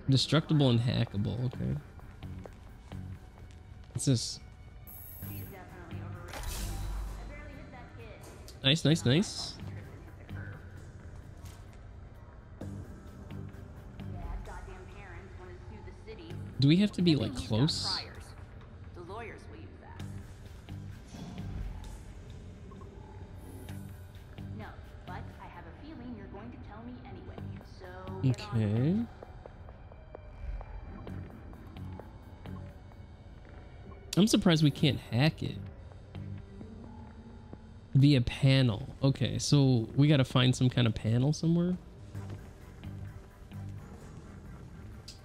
down. Destructible and hackable. Okay. What's this? Nice, nice, nice. Do we have to be like close? No, but I have a feeling you're going to tell me anyway. Okay. I'm surprised we can't hack it. Via panel. Okay, so we gotta find some kind of panel somewhere.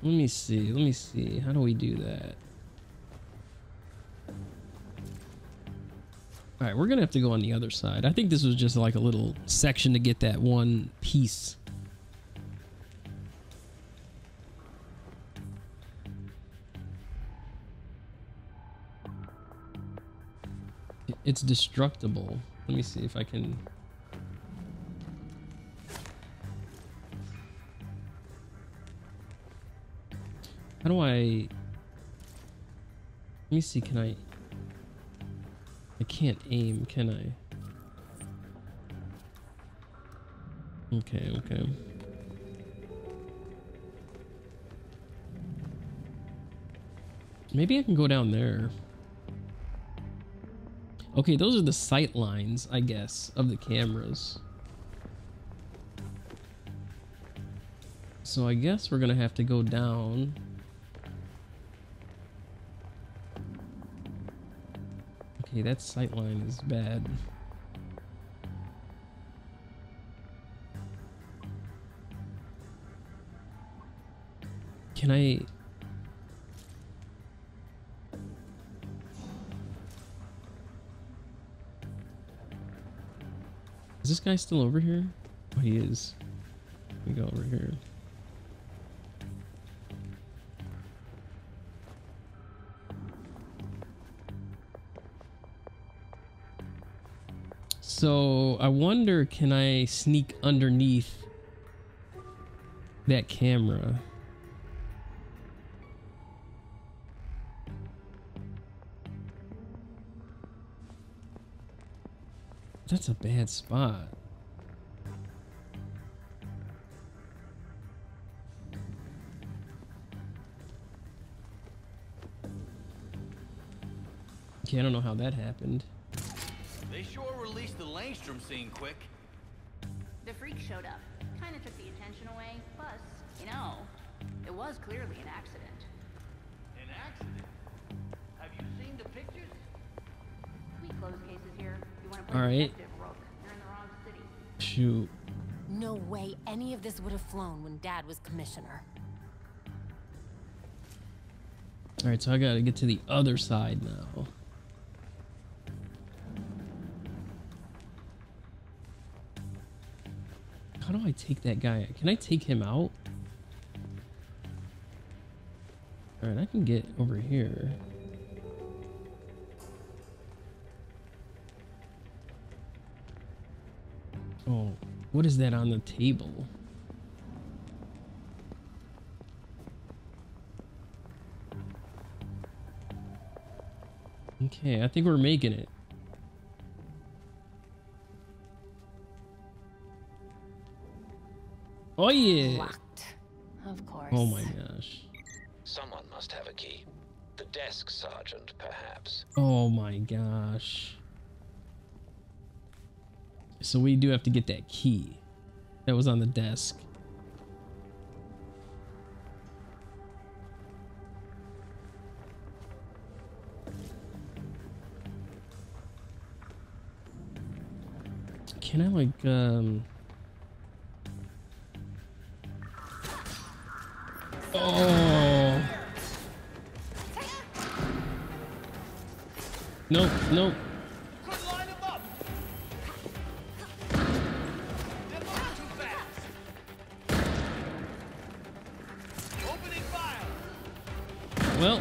Let me see. Let me see. How do we do that? All right, we're gonna have to go on the other side. I think this was just like a little section to get that one piece. It's destructible. Let me see if I can... How do I... Let me see, can I... I can't aim, can I? Okay, okay. Maybe I can go down there. Okay, those are the sight lines, I guess, of the cameras. So I guess we're gonna have to go down. Okay, that sightline is bad. Can I... Is this guy still over here? Oh, he is. We go over here. So I wonder, can I sneak underneath that camera? That's a bad spot. Okay, I don't know how that happened. They sure released the Langstrom scene quick. The freak showed up. Kind of took the attention away. Plus, you know, it was clearly an accident. An accident? Have you seen the pictures? We close cases here. You want to play detective, Rogue? You're in the wrong city. Shoot. No way any of this would have flown when Dad was commissioner. All right, so I got to get to the other side now. How do I take that guy? Can I take him out? Alright, I can get over here. Oh, what is that on the table? Okay, I think we're making it. Oh yeah. Locked. Of course. Oh my gosh. Someone must have a key. The desk sergeant, perhaps. Oh my gosh. So we do have to get that key that was on the desk. Can I like um Oh. Nope, nope. Well,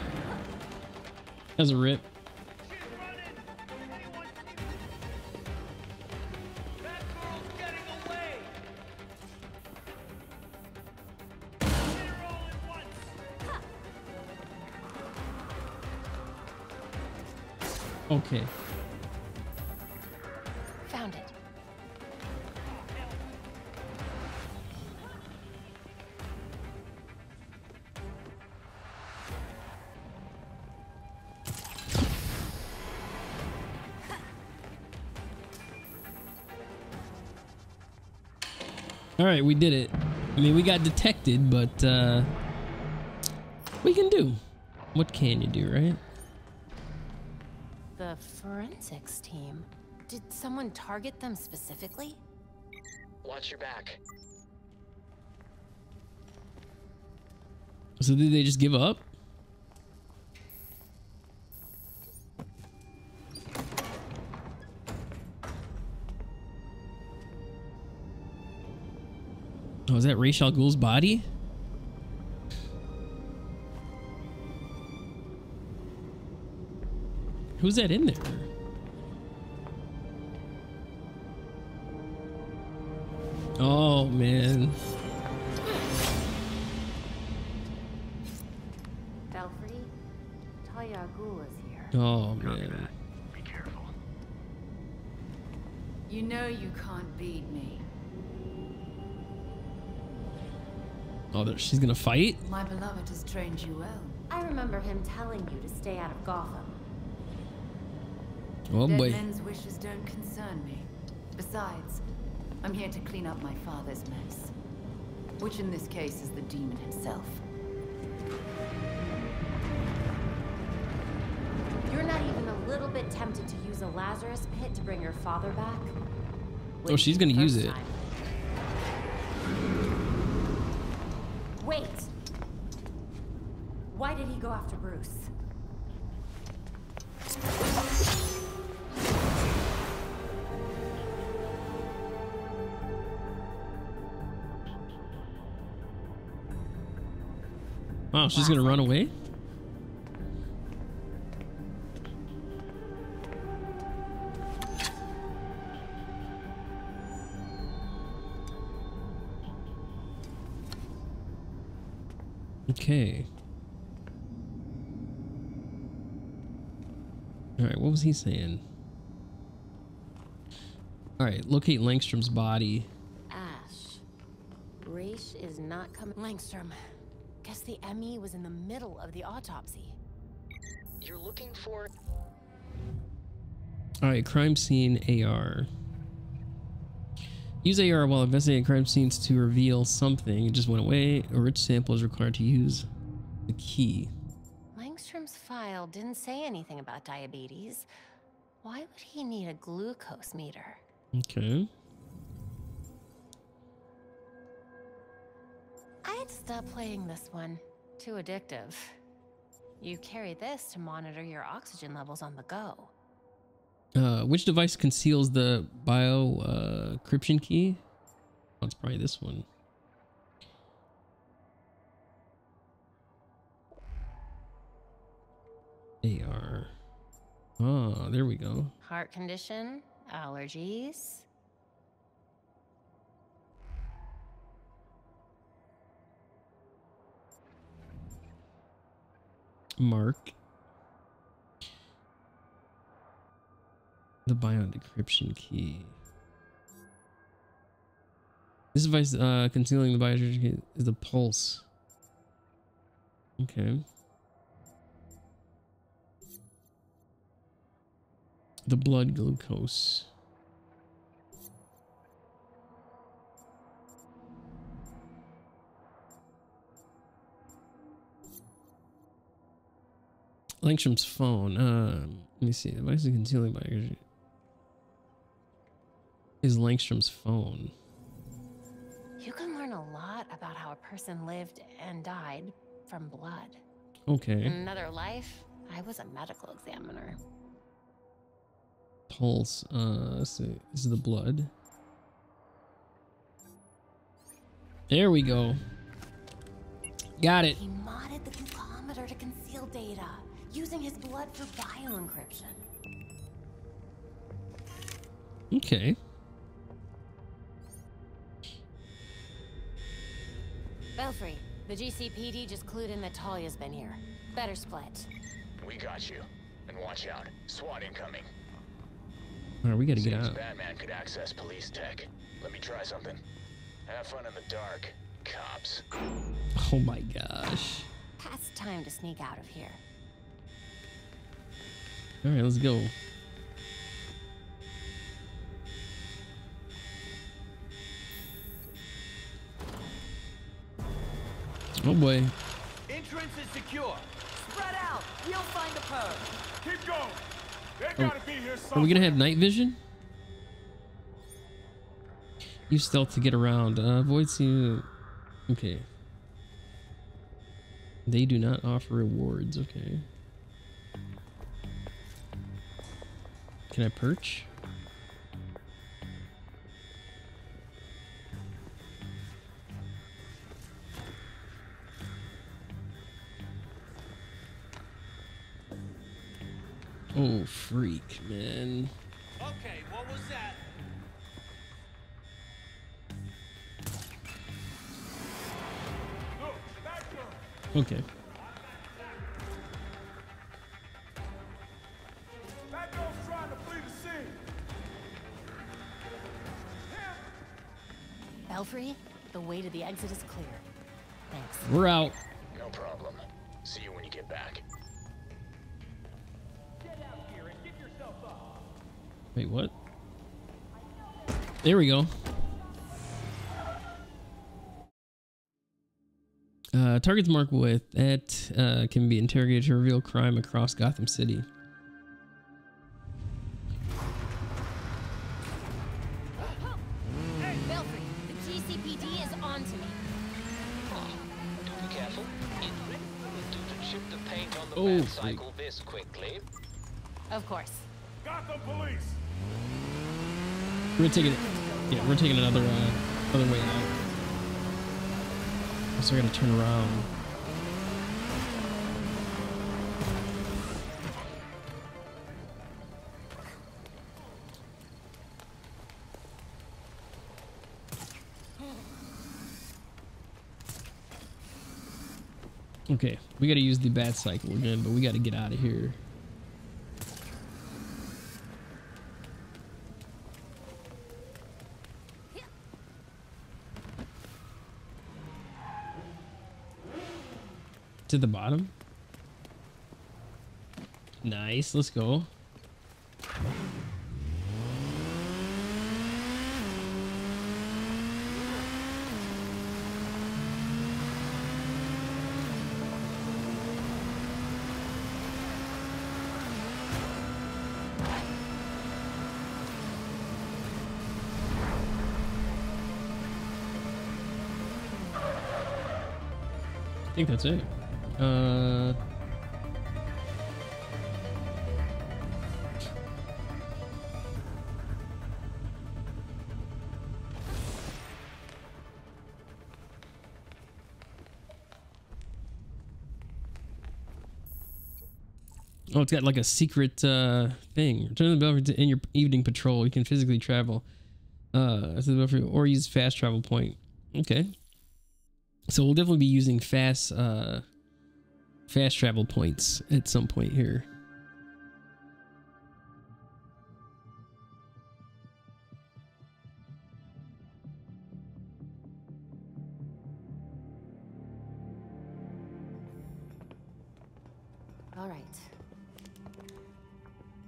that's a rip. Okay. Found it. All right, we did it. I mean, we got detected, but uh, we can do. What can you do, right? The forensics team. Did someone target them specifically? Watch your back. So did they just give up? Oh, is that Ra's al Ghul's body? Who's that in there? Oh, man. Belfry, Talia Al Ghul is here. Oh, man. Be careful. You know you can't beat me. Oh, there, she's gonna fight? My beloved has trained you well. I remember him telling you to stay out of Gotham. Oh, boy. Dead men's wishes don't concern me. Besides, I'm here to clean up my father's mess, which in this case is the demon himself. You're not even a little bit tempted to use a Lazarus pit to bring your father back? Wait, oh, she's gonna use it. Time. Wait! Why did he go after Bruce? Wow, she's gonna run away? Okay. Alright, what was he saying? Alright, locate Langstrom's body. Ash. Race is not coming. Langstrom. Guess the M E was in the middle of the autopsy. You're looking for... Alright, crime scene A R. Use A R while investigating crime scenes to reveal something. It just went away. A rich sample is required to use the key. Langstrom's file didn't say anything about diabetes. Why would he need a glucose meter? Okay. I had to stop playing this one. Too addictive. You carry this to monitor your oxygen levels on the go. Uh, which device conceals the bio uh, encryption key? Oh, it's probably this one. A R. Oh, there we go. Heart condition, allergies. Mark. The bio decryption key. This device uh, concealing the bio decryption key is the pulse. Okay. The blood glucose. Langstrom's phone. Um, let me see. The device is concealing bio decryption. Is Langstrom's phone. You can learn a lot about how a person lived and died from blood. Okay. In another life, I was a medical examiner. Pulse. Uh, let's see. This is the blood. There we go. Got it. He modded the glucometer to conceal data, using his blood for bioencryption. Okay. Belfry, the G C P D just clued in that Talia's been here. Better split. We got you. And watch out. SWAT incoming. Alright, we gotta get out. Batman could access police tech. Let me try something. Have fun in the dark, cops. Oh my gosh. Past time to sneak out of here. Alright, let's go. Oh boy. Entrance is secure. Spread out. You'll find the pub. Keep going. They gotta be here somewhere. Are we gonna have night vision? Use stealth to get around. Uh, avoid seeing. Okay. They do not offer rewards. Okay. Can I perch? Oh, freak, man. Okay, what was that? Okay. That girl's trying to flee the scene. Belfry, the way to the exit is clear. Thanks. We're out. No problem. See you when you get back. Get out here and get yourself up. Wait, what? There we go. Uh, targets marked with that uh, can be interrogated to reveal crime across Gotham City. Hey. Belfry, the G C P D is on to me. Oh, do be careful. It wouldn't do to chip the paint on the oh, motorcycle this quickly. Of course. Gotham police. We're taking it. Yeah, we're taking another uh, other way out. So I gotta turn around. Okay, we gotta use the bat cycle again, but we gotta get out of here. To the bottom. Nice, let's go. I think that's it. Uh, oh, it's got like a secret uh, thing. Return to the Belfry in your evening patrol. You can physically travel uh, to the Belfry or use fast travel point. Okay. So we'll definitely be using fast... Uh, fast travel points at some point here. All right.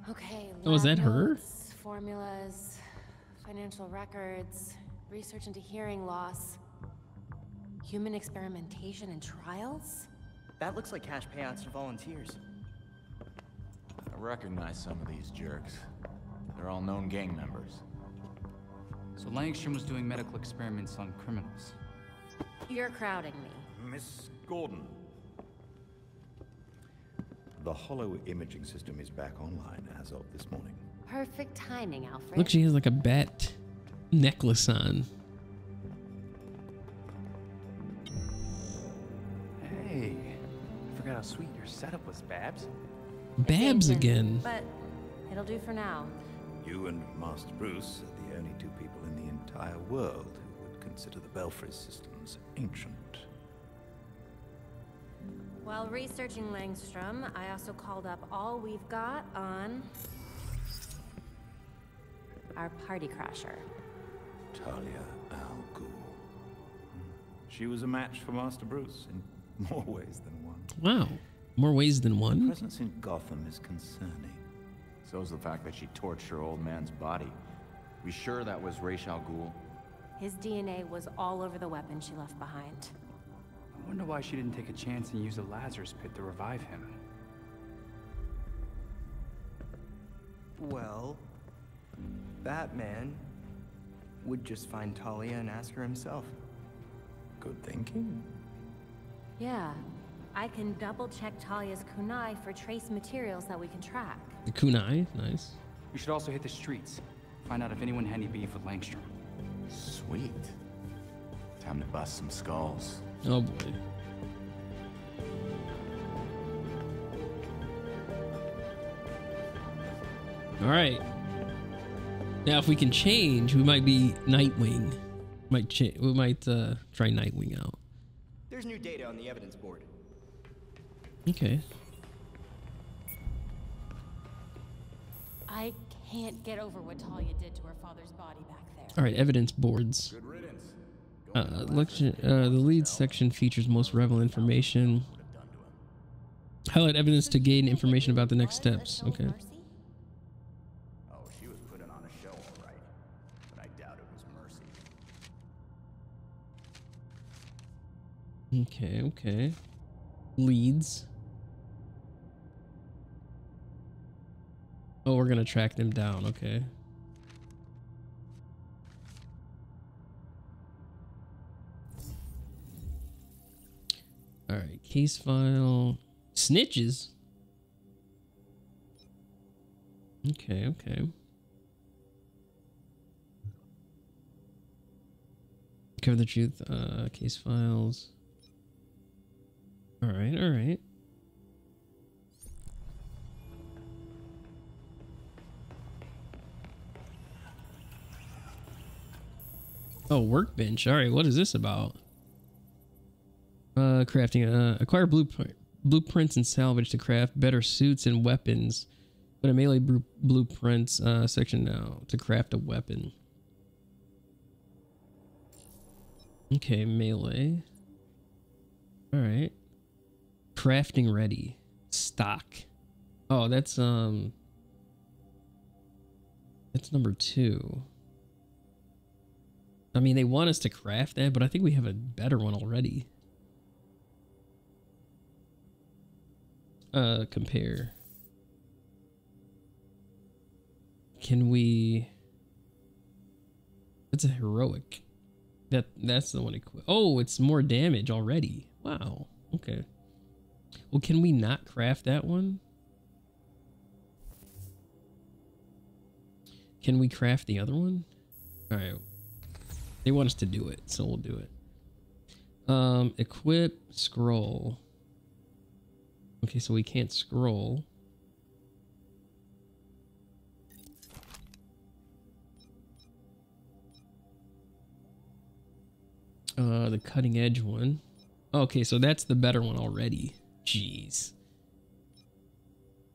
Okay. Oh, is that her? Formulas, financial records, research into hearing loss, human experimentation and trials. That looks like cash payouts to volunteers. I recognize some of these jerks. They're all known gang members. So Langstrom was doing medical experiments on criminals. You're crowding me. Miss Gordon. The hollow imaging system is back online as of this morning. Perfect timing, Alfred. Look, she has like a bat necklace on. Hey. Forgot how sweet your setup was, Babs. Babs again. But it'll do for now. You and Master Bruce are the only two people in the entire world who would consider the Belfry systems ancient. While researching Langstrom, I also called up all we've got on our party crasher. Talia Al Ghul. She was a match for Master Bruce in more ways than one. Wow. More ways than one? Her presence in Gotham is concerning. So is the fact that she torched her old man's body. We sure that was Ra's al Ghul? His D N A was all over the weapon she left behind. I wonder why she didn't take a chance and use the Lazarus pit to revive him. Well, Batman would just find Talia and ask her himself. Good thinking. Yeah, I can double check Talia's kunai for trace materials that we can track. The kunai, nice. We should also hit the streets, find out if anyone had any beef with Langstrom. Sweet. Time to bust some skulls. Oh boy. All right. Now, if we can change, we might be Nightwing. Might change. We might uh, try Nightwing out. There's new data on the evidence board. Okay. I can't get over what Talia did to her father's body back there. All right, evidence boards. Good riddance. Uh, election, uh, the lead section features most relevant information. Highlight evidence to gain information about the next steps. Okay. Oh, she was putting on a show, all right, but I doubt it was mercy. Okay, okay. Leads. Oh, we're gonna track them down. Okay. All right, case file. Snitches. Okay, okay. Cover the truth. Uh, case files. All right, all right. Oh, workbench. All right, what is this about? Uh, crafting. Uh, acquire blueprint, blueprints and salvage to craft better suits and weapons. But a melee blueprints uh, section now to craft a weapon. Okay, melee. All right. Crafting ready. Stock. Oh, that's um. That's number two. I mean, they want us to craft that, but I think we have a better one already. Uh, compare. Can we? That's a heroic. That that's the one. Equi oh, it's more damage already. Wow. Okay. Well, can we not craft that one? Can we craft the other one? All right. They want us to do it, so we'll do it. Um, equip scroll. Okay, so we can't scroll. Uh, the cutting edge one. Okay, so that's the better one already. Jeez.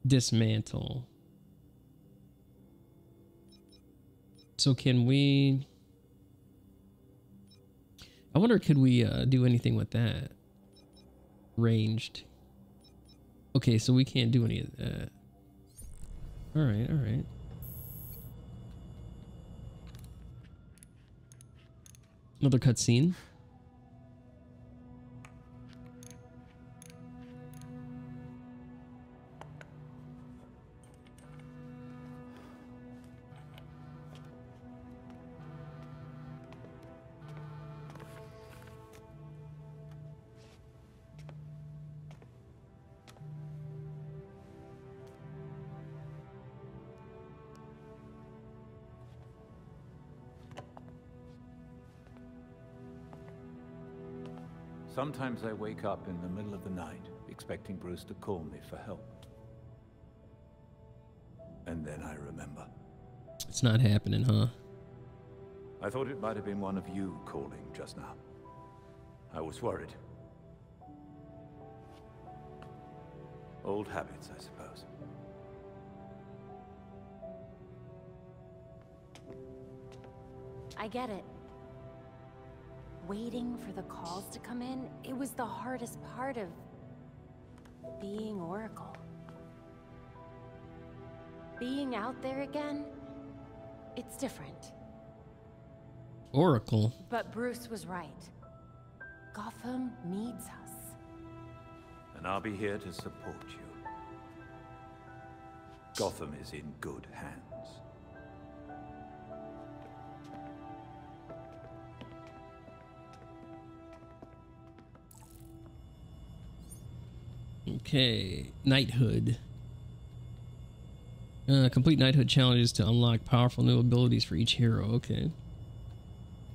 Dismantle. So can we... I wonder, could we uh, do anything with that? Ranged. Okay, so we can't do any of that. All right, all right. Another cutscene. Sometimes I wake up in the middle of the night, expecting Bruce to call me for help. And then I remember. It's not happening, huh? I thought it might have been one of you calling just now. I was worried. Old habits, I suppose. I get it. Waiting for the calls to come in, it was the hardest part of being Oracle. Being out there again, it's different. Oracle. But Bruce was right. Gotham needs us. And I'll be here to support you. Gotham is in good hands. Okay, knighthood. Uh, complete knighthood challenges to unlock powerful new abilities for each hero. Okay.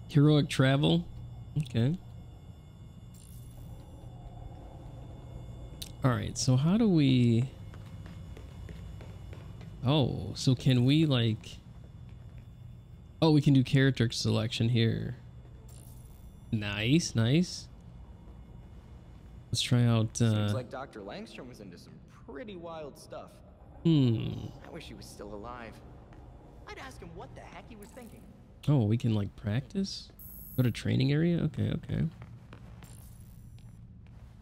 Heroic travel. Okay. All right. So how do we? Oh, so can we like? Oh, we can do character selection here. Nice, nice. Let's try out. Uh... Seems like Doctor Langstrom was into some pretty wild stuff. Hmm. I wish he was still alive. I'd ask him what the heck he was thinking. Oh, we can like practice? Go to training area? Okay, okay.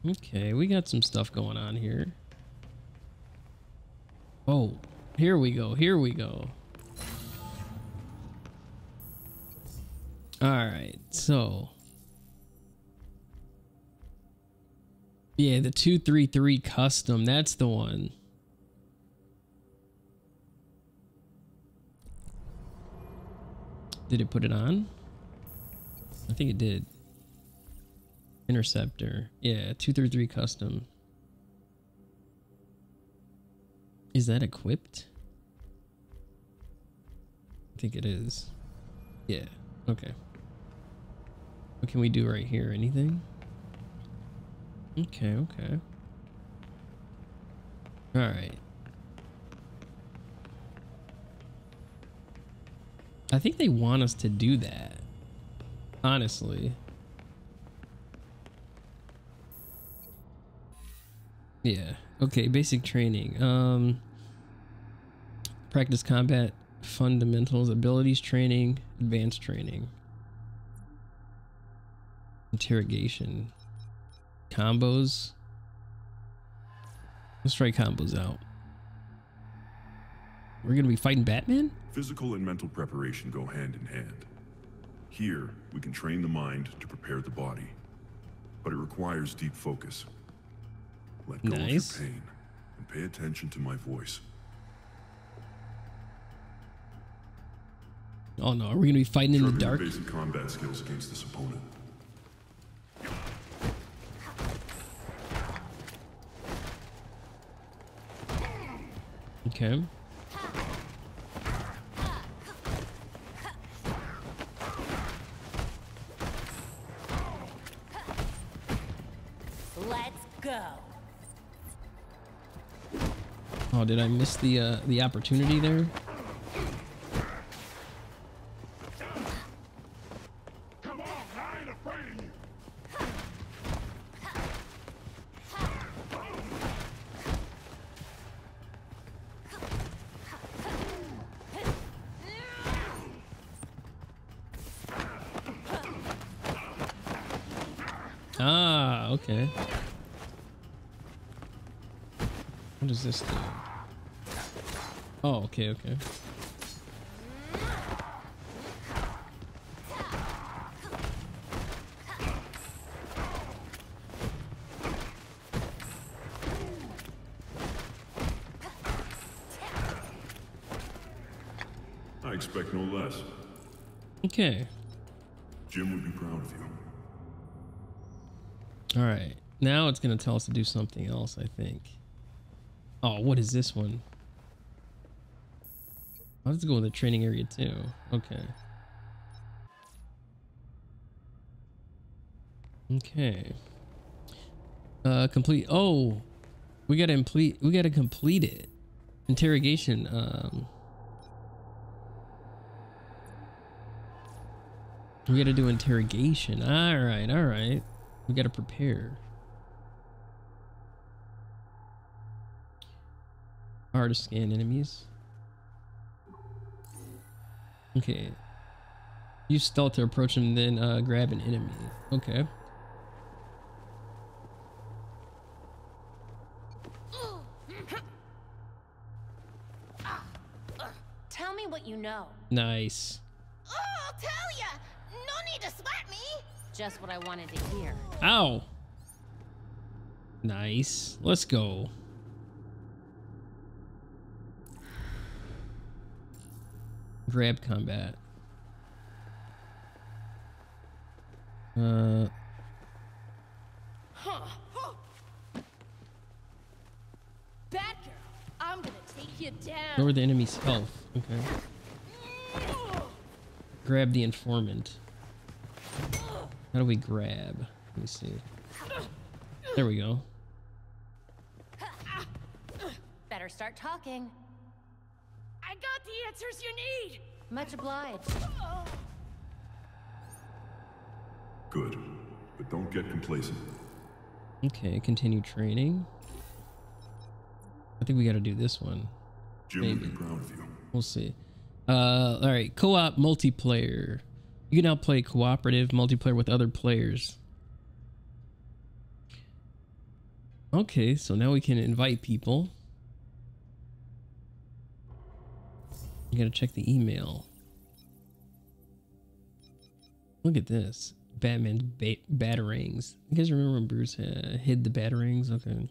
Okay, we got some stuff going on here. Oh, here we go, here we go. Alright, so. Yeah, the two three three custom, that's the one. Did it put it on? I think it did. Interceptor. Yeah, two thirty-three custom. Is that equipped? I think it is. Yeah. Okay. What can we do right here? Anything? Okay, okay. All right. I think they want us to do that. Honestly. Yeah. Okay, basic training. Um practice combat fundamentals, abilities training, advanced training. Interrogation. Combos. Let's try combos out. We're gonna be fighting Batman? Physical and mental preparation go hand in hand. Here, we can train the mind to prepare the body, but it requires deep focus. Let go nice. of your pain and pay attention to my voice. Oh no, are we gonna be fighting Determine in the dark? Basic combat skills against this opponent. Okay. Oh, did I miss the uh, the opportunity there? Come on, I ain't afraid of you. Ah, okay. What does this do? Oh, okay, okay. I expect no less. Okay. Jim would be proud of you. All right. Now it's going to tell us to do something else, I think. Oh, what is this one? I'll have to go in the training area too. Okay. Okay. Uh, complete. Oh, we gotta complete. We gotta complete it. Interrogation. Um. We gotta do interrogation. All right. All right. We gotta prepare. Hard to scan enemies. Okay. Use stealth to approach him, then uh, grab an enemy. Okay. Tell me what you know. Nice. Oh, I'll tell ya. No need to slap me. just what I wanted to hear. Ow. Nice. Let's go. Grab combat. Uh. Huh. Batgirl, I'm gonna take you down. Lower the enemy's health. Okay. Grab the informant. How do we grab? Let me see. There we go. Better start talking. I got the answers you need. Much obliged. Good, but don't get complacent. Okay, continue training. I think we got to do this one. Jim would be proud of you. We'll see. Uh, all right, co-op multiplayer. You can now play cooperative multiplayer with other players. Okay, so now we can invite people. You gotta check the email. Look at this. Batman's ba batarangs. You guys remember when Bruce uh, hid the batarangs? Okay.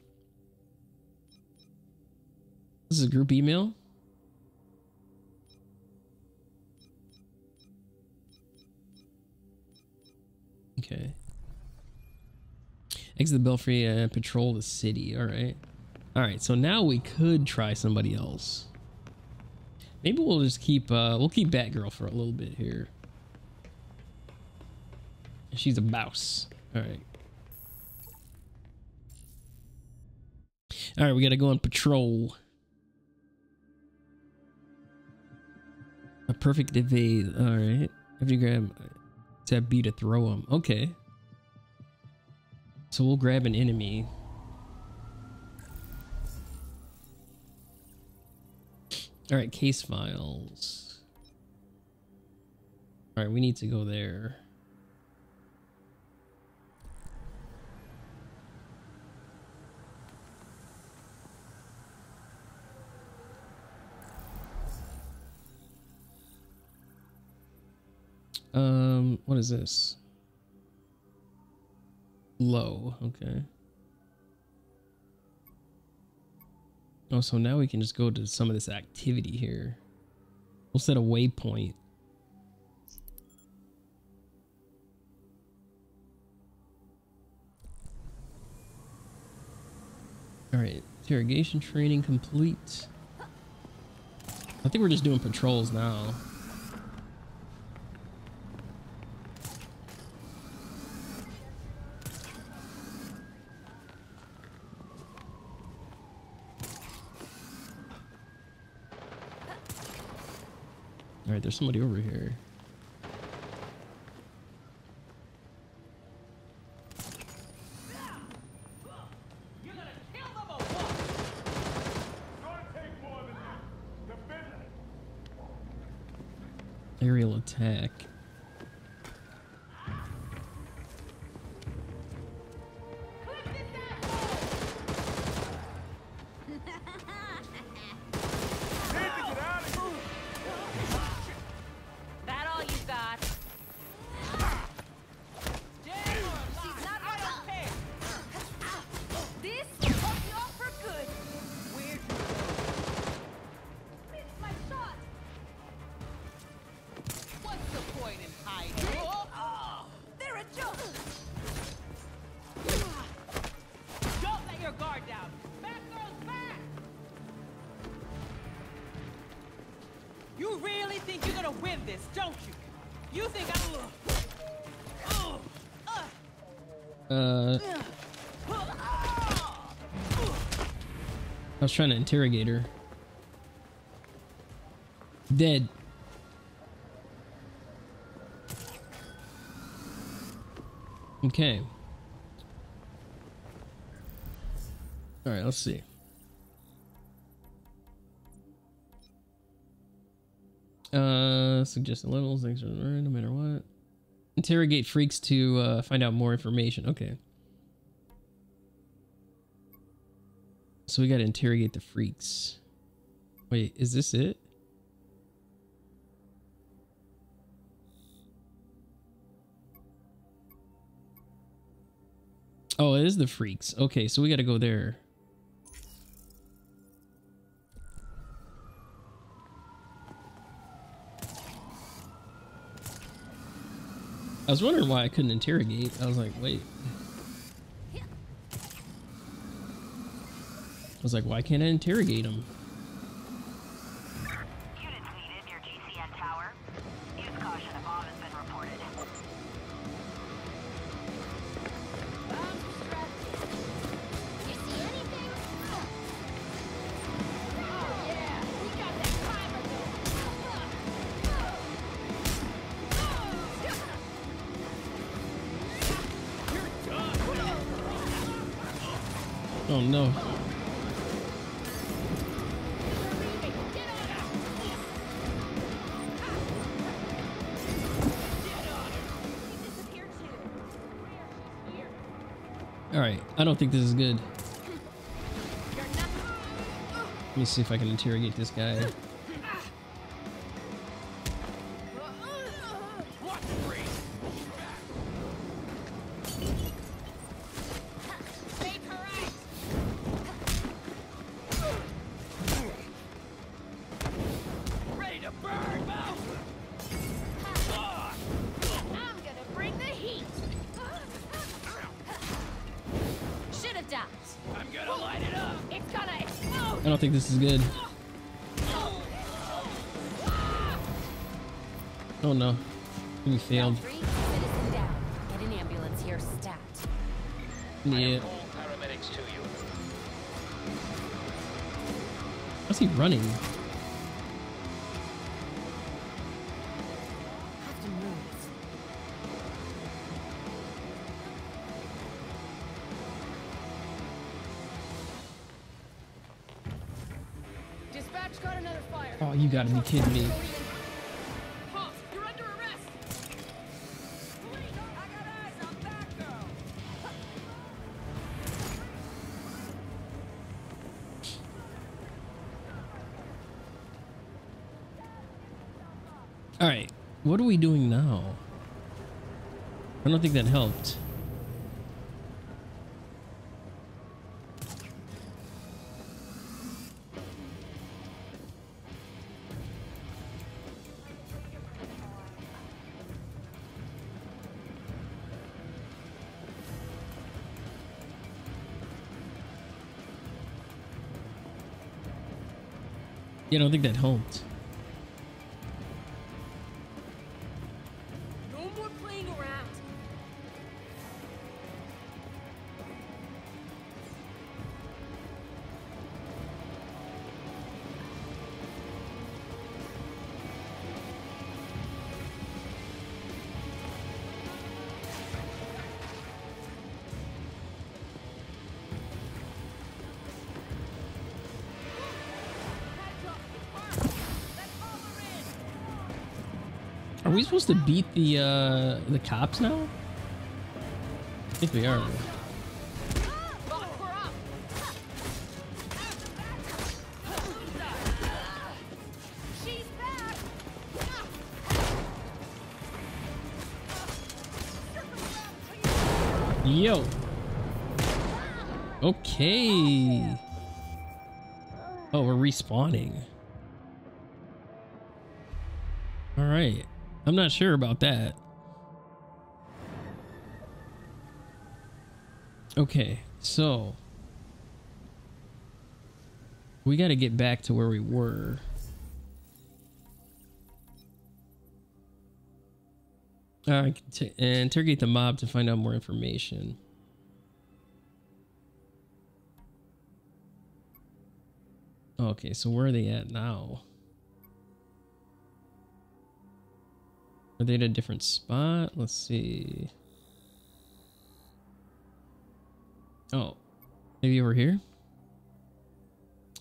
This is a group email. Okay. Exit the Belfry and patrol the city. All right. All right. So now we could try somebody else. Maybe we'll just keep, uh, we'll keep Batgirl for a little bit here. She's a mouse. All right. All right. We got to go on patrol. A perfect evade. All right. Have you grab tab B to throw him. Okay. So we'll grab an enemy. All right, case files. All right, we need to go there. Um, what is this? Low, okay. Oh, so now we can just go to some of this activity here. We'll set a waypoint. All right, interrogation training complete. I think we're just doing patrols now. Alright, there's somebody over here. You're gonna kill them or what? It's gonna take more than that. Defend it. Aerial attack. I was trying to interrogate her. Dead. Okay. All right, let's see. Uh, suggested levels, things are no matter what. Interrogate freaks to uh, find out more information. Okay. So we gotta interrogate the freaks. Wait, is this it? Oh, it is the freaks. Okay, so we gotta go there. I was wondering why I couldn't interrogate. I was like, wait. I was like, why can't I interrogate him? Units needed near G C N tower. Use caution, a bomb has been reported. Bomb distracted. You see anything? Oh yeah, we got that fiber. You're done. Oh no. I don't think this is good. Let me see if I can interrogate this guy. I think this is good. Oh no, we failed. Get an ambulance here, stat. Yeah. Why's he running? You gotta be kidding me. Pulse, you're under arrest. Police, I got eyes on Batgirl. Alright, what are we doing now? I don't think that helped. Yeah, I don't think that helped. No more playing around. Are we supposed to beat the uh, the cops now? I think we are. Yo. Okay. Oh, we're respawning. All right. I'm not sure about that. Okay, so we got to get back to where we were. All right, interrogate the mob to find out more information. Okay, so where are they at now? Are they at a different spot? Let's see. Oh, maybe over here?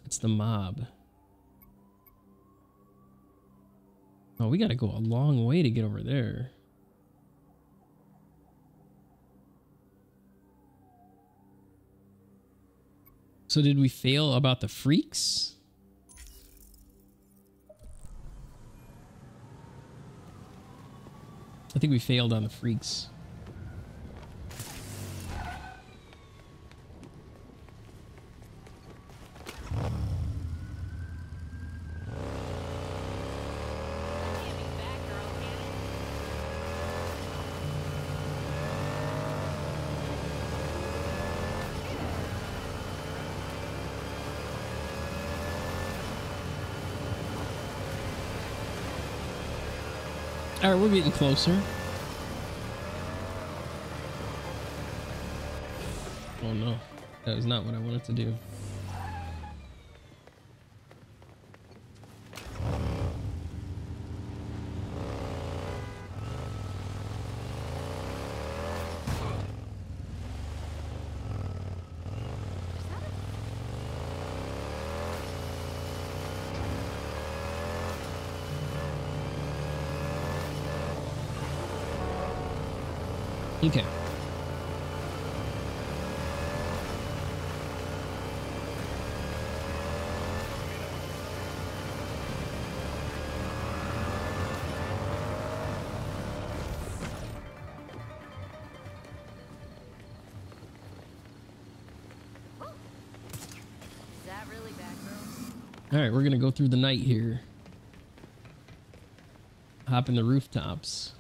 It's the mob. Oh, we gotta go a long way to get over there. So did we fail about the freaks? I think we failed on the freaks. All right, we're getting closer. Oh no, that is not what I wanted to do. Okay. Is that really bad, girl? All right, we're gonna go through the night here. Hop in the rooftops.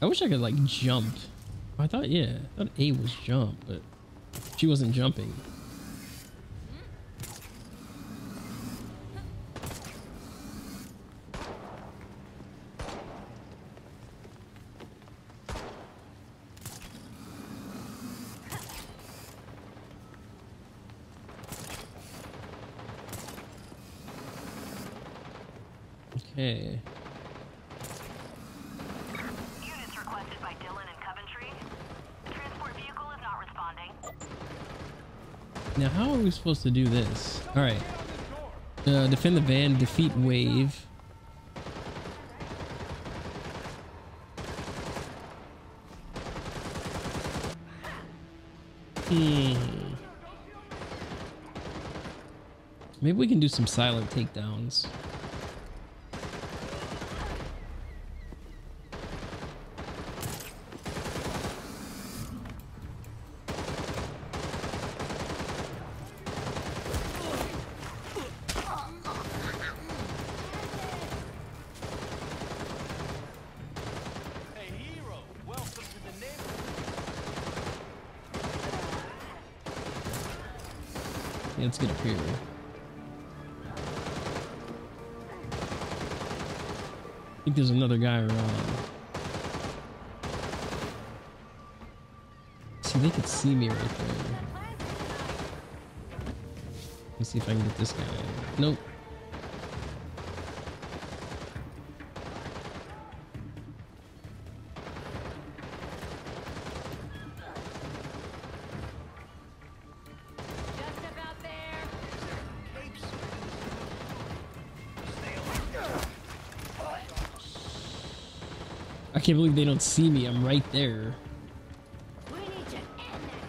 I wish I could like jump. I thought, yeah, I thought A was jump, but she wasn't jumping. Okay. Now, how are we supposed to do this? All right. Uh, defend the van, defeat wave. Hmm. Maybe we can do some silent takedowns. Let's get up here. I think there's another guy around. See, they could see me right there. Let's see if I can get this guy. Nope. I can't believe they don't see me. I'm right there. We need to end this.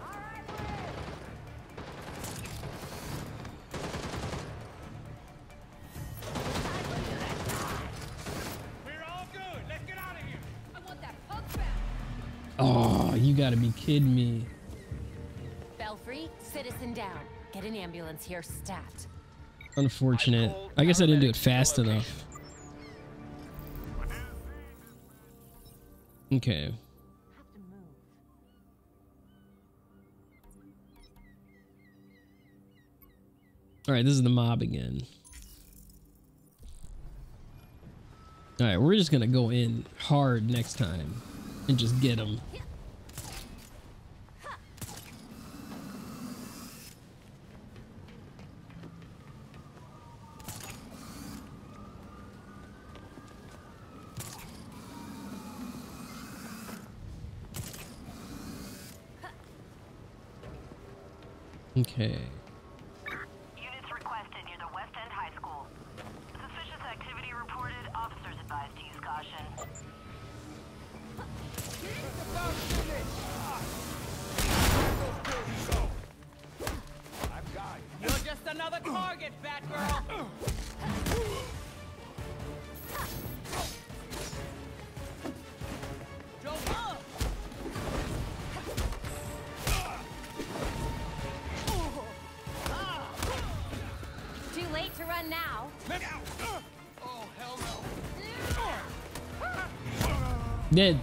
All right, we're all good. Let's get out of here. I want that puck back. Oh, you gotta be kidding me. Belfry, citizen down. Get an ambulance here, stat. Unfortunate. I guess I didn't do it fast enough. Okay. Alright, this is the mob again. Alright, we're just gonna go in hard next time and just get them. Okay. Units requested near the West End High School. Suspicious activity reported. Officers advised to use caution. I've got you. You're just another target, Batgirl. Dead.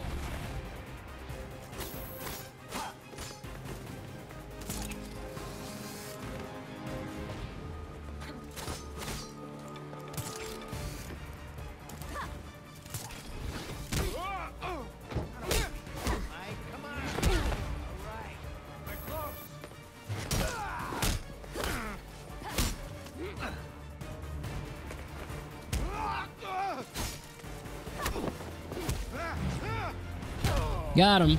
Got him.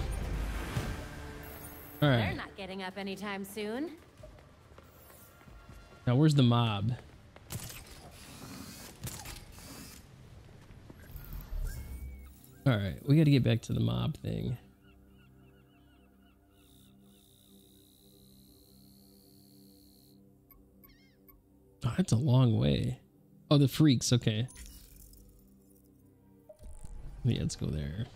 All right. They're not getting up anytime soon. Now, where's the mob? All right, we got to get back to the mob thing. Oh, that's a long way. Oh, the freaks. Okay. Yeah, let's go there.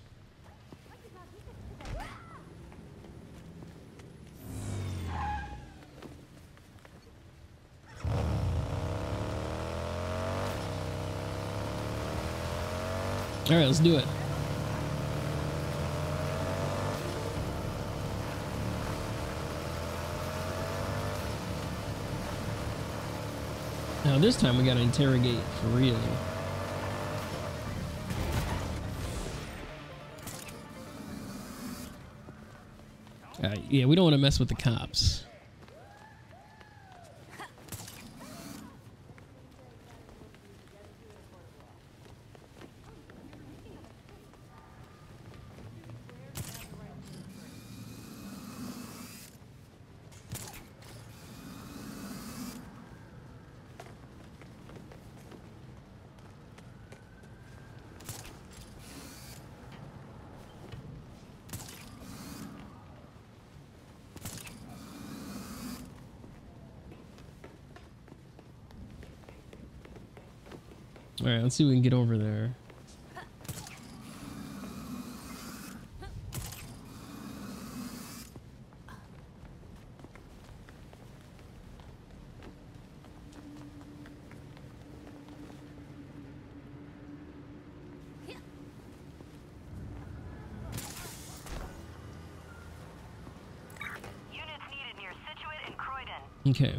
All right, let's do it. Now this time we gotta interrogate for real. Uh, yeah, we don't want to mess with the cops. All right, let's see if we can get over there. Units needed near Situate and Croydon. Okay.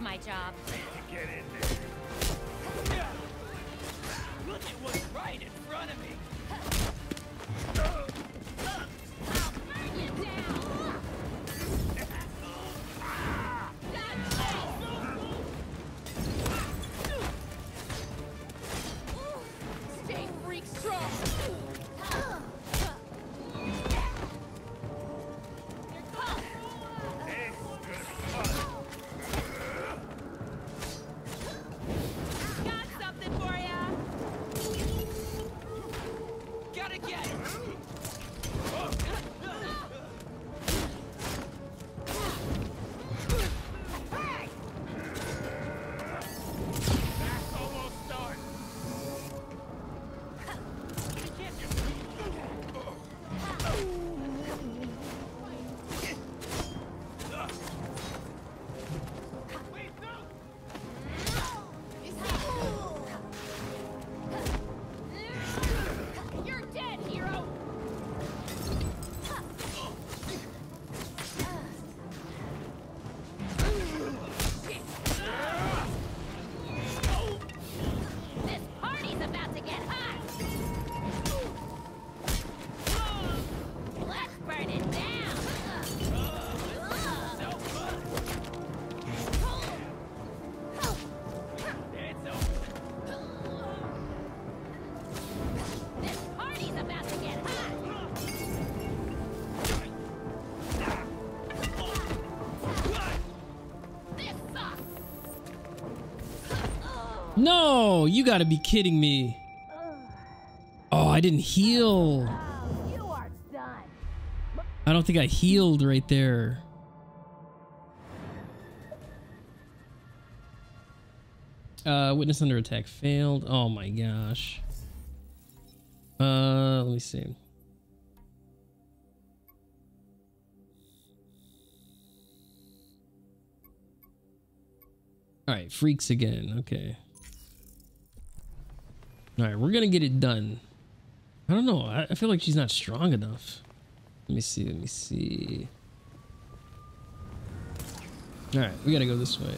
My job. Get in there. Look at what's right in front of me. I'll burn you down. That's stay freak strong. No, you gotta be kidding me. Oh, I didn't heal. I don't think I healed right there. Uh, witness under attack failed. Oh my gosh. Uh, let me see. All right, freaks again. Okay. All right, we're gonna get it done. I don't know. I, I feel like she's not strong enough. Let me see. Let me see. All right, we gotta go this way.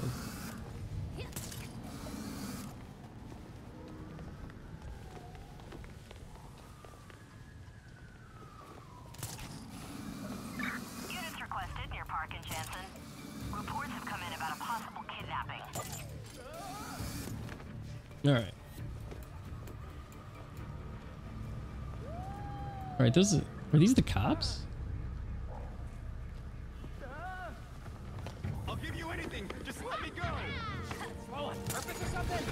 All right. All right. Those are, are these the cops? I'll give you anything. Just let me go. Slow on purpose or something?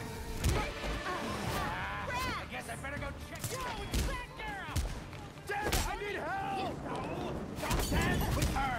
I guess I better go check. Yo, it's Batgirl! Damn it! I need help. Oh, don't dance with her.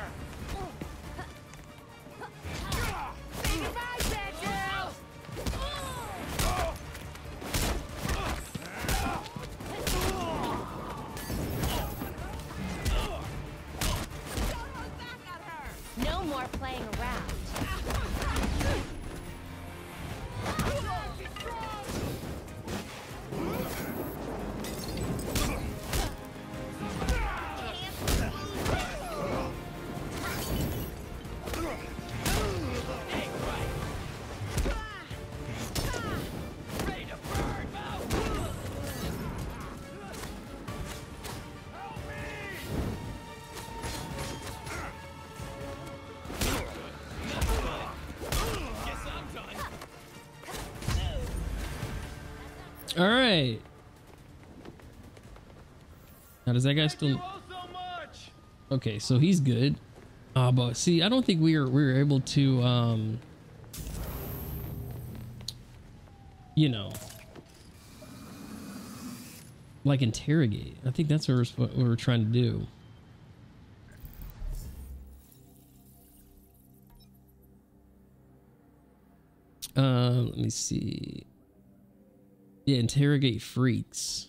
All right. Now does that guy still? Okay, so he's good. Ah, uh, but see, I don't think we were we were able to, um, you know, like interrogate. I think that's what we're what we're trying to do. Uh, let me see. Yeah, interrogate freaks.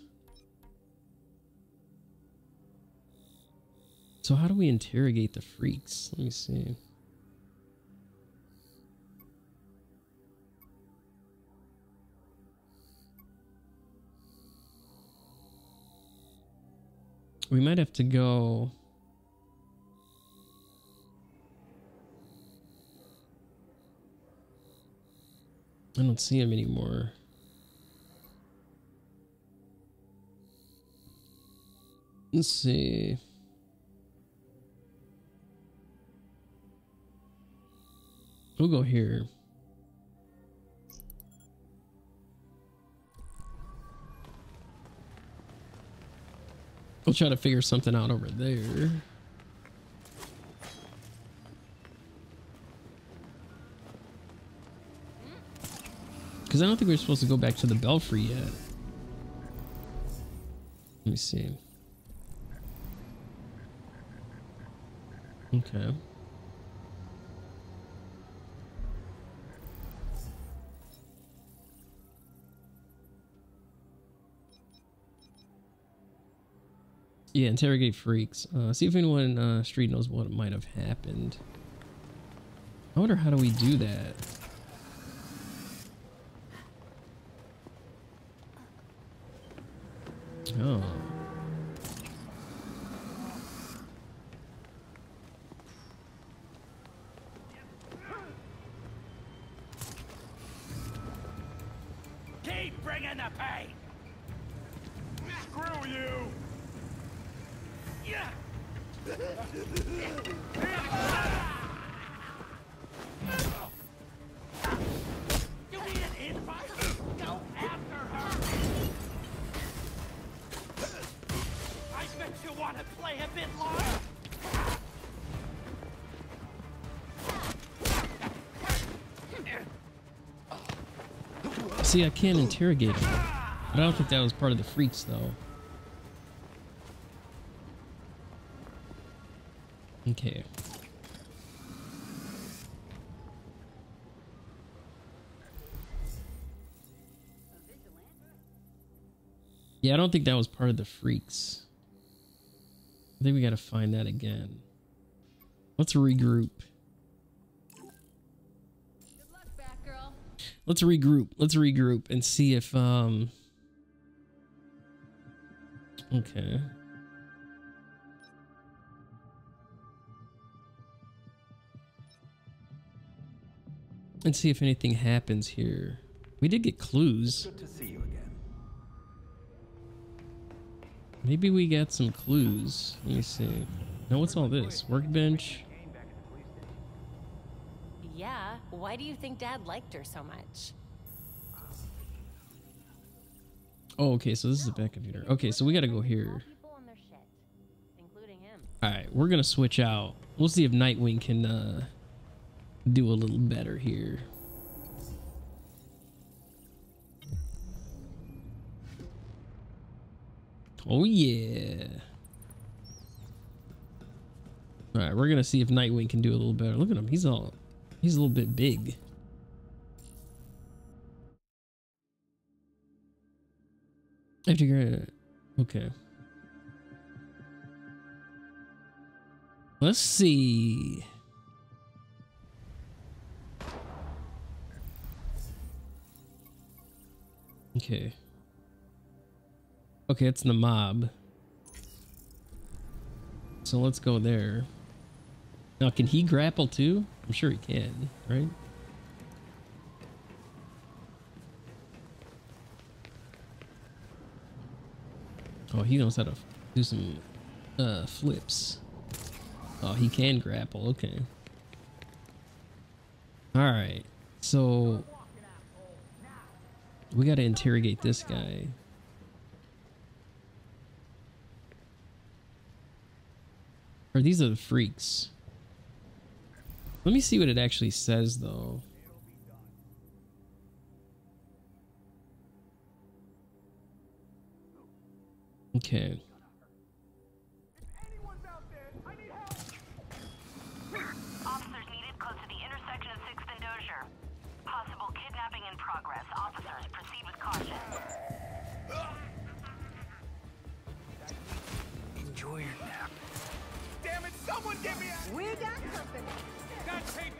So how do we interrogate the freaks? Let me see. We might have to go. I don't see him anymore. Let's see. We'll go here. We'll try to figure something out over there. Because I don't think we're supposed to go back to the Belfry yet. Let me see. Okay. Yeah, interrogate freaks. Uh, see if anyone in uh, street knows what might have happened. I wonder how do we do that? Oh. See, I can't interrogate him. I don't think that was part of the freaks, though. Okay. Yeah, I don't think that was part of the freaks. I think we gotta find that again. Let's regroup. Good luck, Batgirl. Let's regroup. Let's regroup and see if um okay. And see if anything happens here. We did get clues. Good to see you again. Maybe we got some clues. Let me see. Now, what's all this? Workbench? Yeah, why do you think Dad liked her so much? Oh, okay, so this is the back computer. Okay, so we gotta go here. Alright, we're gonna switch out. We'll see if Nightwing can uh, do a little better here. Oh yeah. All right, we're gonna see if Nightwing can do a little better. Look at him, he's all he's a little bit big. After you're okay. Let's see. Okay. Okay, it's the mob. So let's go there. Now, can he grapple too? I'm sure he can, right? Oh, he knows how to do some uh, flips. Oh, he can grapple. Okay. All right. So we got to interrogate this guy. Or these are the freaks. Let me see what it actually says, though. Okay. If anyone's out there, I need help. Officers needed close to the intersection of sixth and Dozier. Possible kidnapping in progress. Officers, proceed with caution. Enjoy your nap. Damn it, someone get me out. We got something. That's take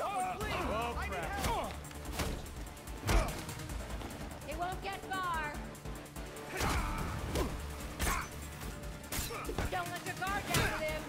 Oh, oh, it won't get far. Don't let your guard down, Tim.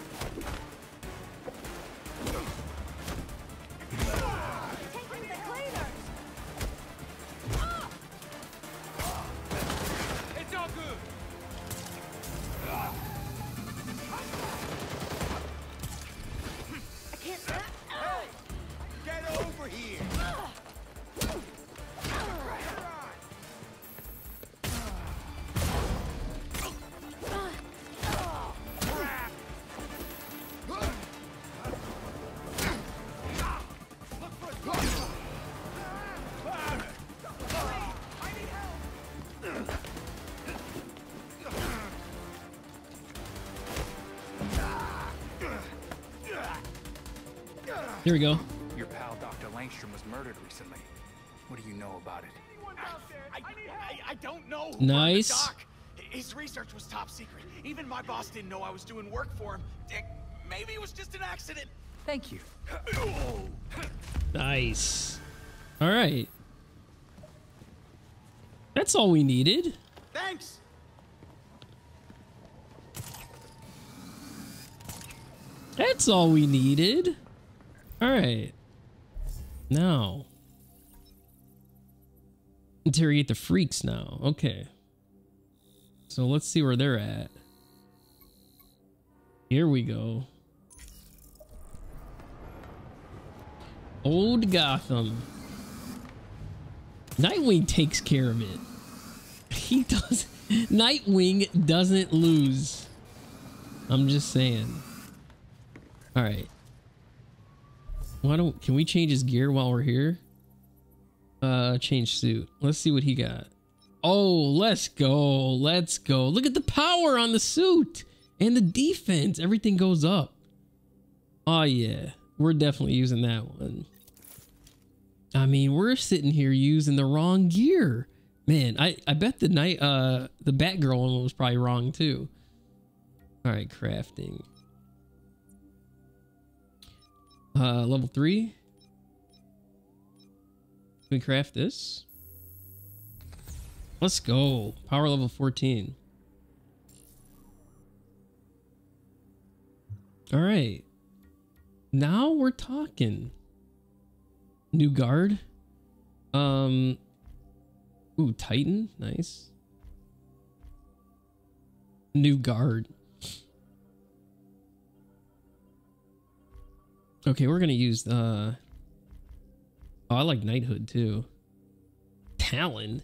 Here we go. Your pal Doctor Langstrom was murdered recently. What do you know about it? I, I, I don't know. Nice. Doc. His research was top secret. Even my boss didn't know I was doing work for him. Dick, maybe it was just an accident. Thank you. Nice. All right. That's all we needed. Thanks. That's all we needed. All right, now interrogate the freaks now. Okay, so let's see where they're at. Here we go. Old Gotham. Nightwing takes care of it. He does. Nightwing doesn't lose. I'm just saying. All right. Why don't, can we change his gear while we're here? Uh, change suit. Let's see what he got. Oh, let's go. Let's go. Look at the power on the suit and the defense. Everything goes up. Oh, yeah. We're definitely using that one. I mean, we're sitting here using the wrong gear. Man, I, I bet the night, uh, the Batgirl one was probably wrong, too. All right, crafting. Uh, level three. Can we craft this? Let's go. Power level fourteen. All right. Now we're talking. New guard. Um. Ooh, Titan. Nice. New guard. Okay, we're going to use... Uh, oh, I like knighthood, too. Talon.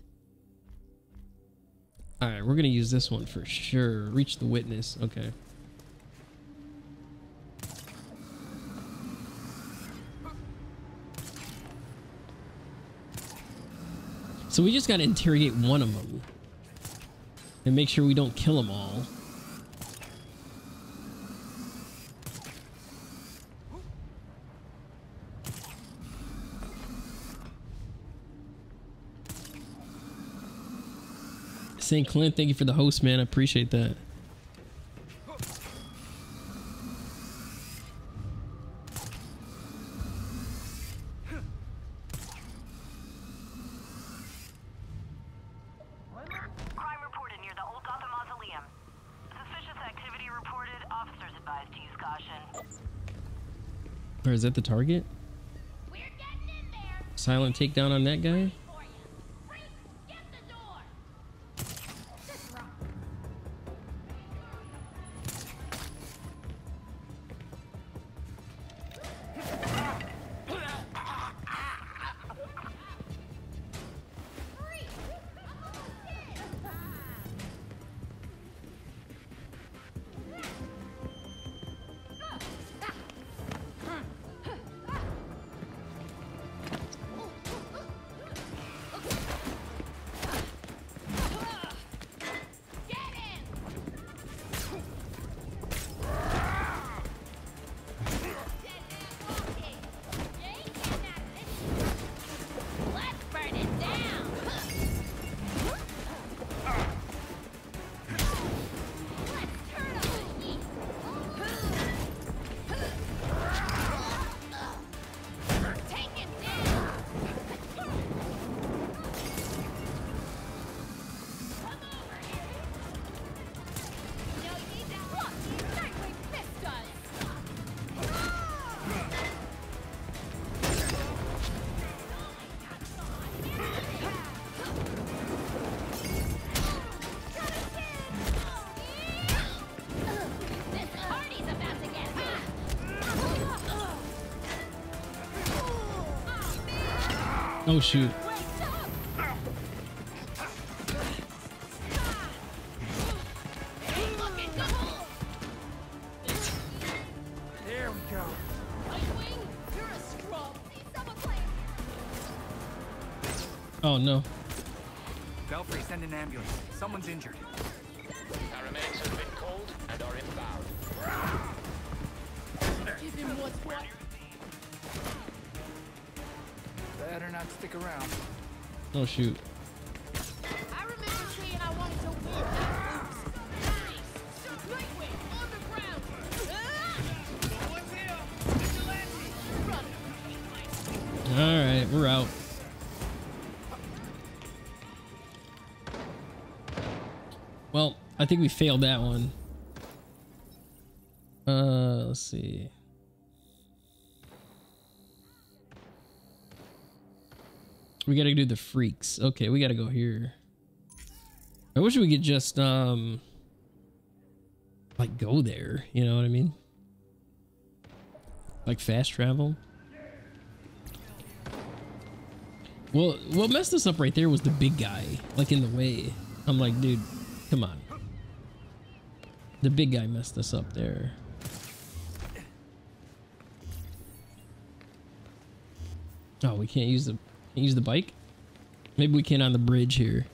Alright, we're going to use this one for sure. Reach the witness. Okay. So we just got to interrogate one of them. And make sure we don't kill them all. Saint Clint, thank you for the host, man. I appreciate that. Crime reported near the Old Gotham Mausoleum. Suspicious activity reported. Officers advised to use caution. Or is that the target? We're getting in there. Silent takedown on that guy? Oh, shoot. There we go. Nightwing, you're a scrub. Oh, no. Belfry, send an ambulance. Someone's injured. Paramedics have been called and are inbound. Give him what's what. Better not stick around. Oh, shoot. I remember saying I wanted to win that boost. Nice. Nightwing on the ground. What's him? Vigilante. All right, we're out. Well, I think we failed that one. Uh, let's see. We gotta do the freaks. Okay, we gotta go here. I wish we could just, um... like, go there. You know what I mean? Like, fast travel. Well, what messed us up right there was the big guy. Like, in the way. I'm like, dude, come on. The big guy messed us up there. Oh, we can't use the... Use the bike? Maybe we can on the bridge here.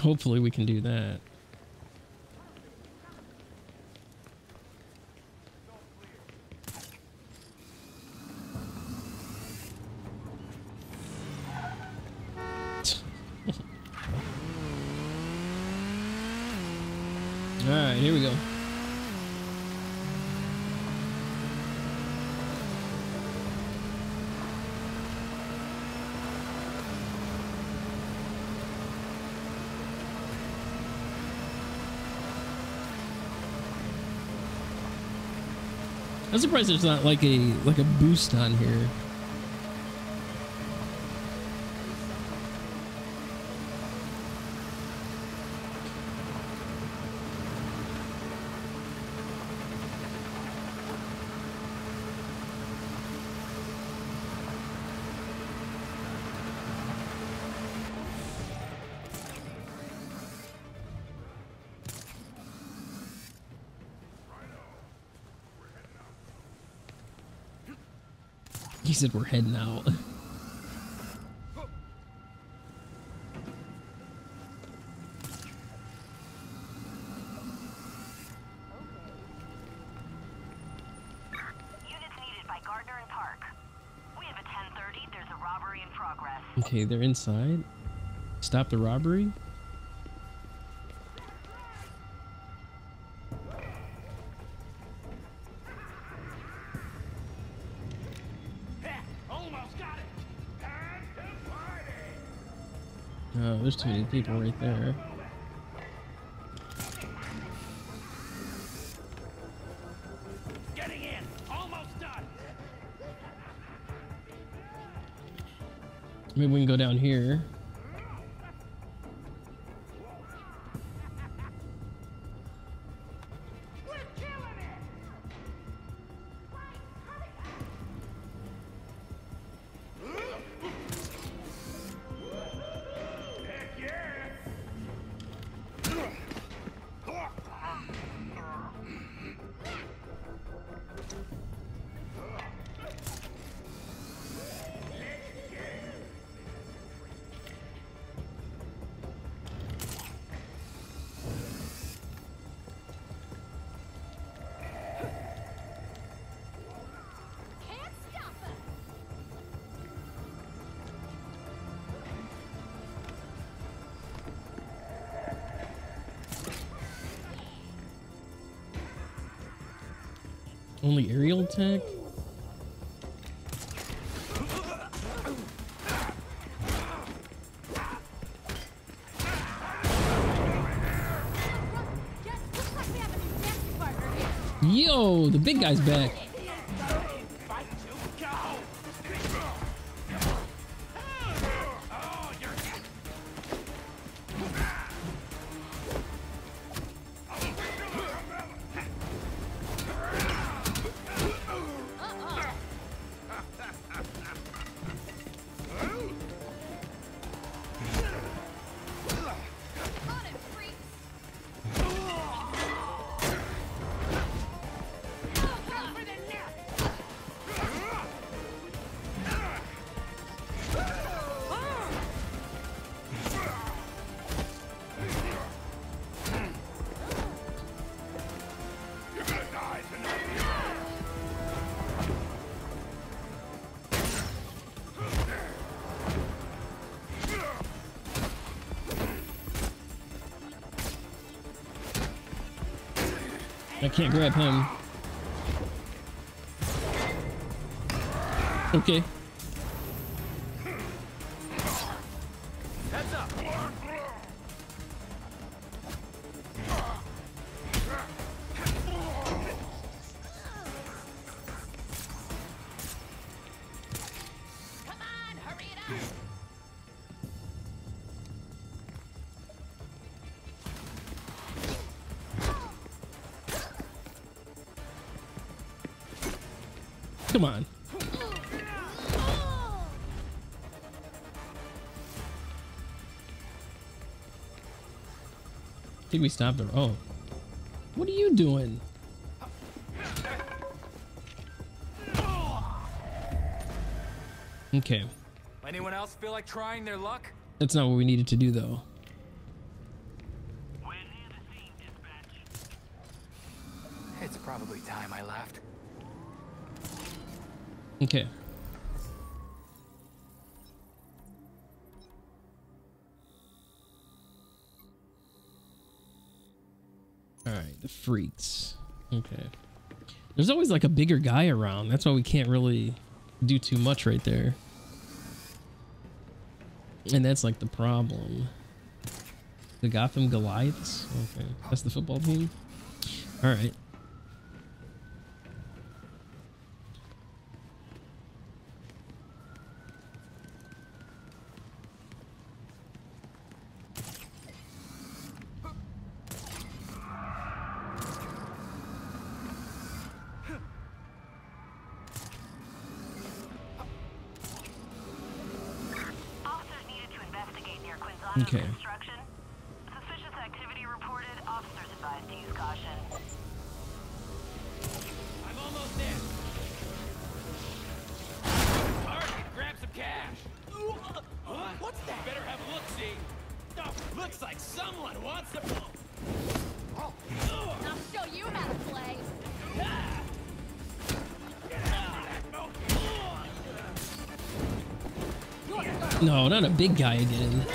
Hopefully we can do that. All right, here we go. I'm surprised there's not like a like a boost on here. He said we're heading out. Okay, they're inside. Stop the robbery. There's too many people right there. Getting in. Almost done. Maybe we can go down here. Only aerial attack? Yo, the big guy's back. I can't grab him. Okay. Heads up. Come on, hurry it up. Come on. I think we stopped her. Oh, what are you doing? Okay. Anyone else feel like trying their luck? That's not what we needed to do, though. We're near the scene, dispatch. It's probably time I left. Okay. All right, the freaks. Okay. There's always like a bigger guy around. That's why we can't really do too much right there. And that's like the problem. The Gotham Goliaths? Okay. That's the football team? All right. Okay. Construction. Suspicious activity reported. Officers advised to use caution. I'm almost there. All right, grab some cash. Ooh, uh, huh? What's that? Better have a look, see. Oh, looks like someone wants to. Oh. Oh. I'll show you how to play. Ah. Ah. No, not a big guy again.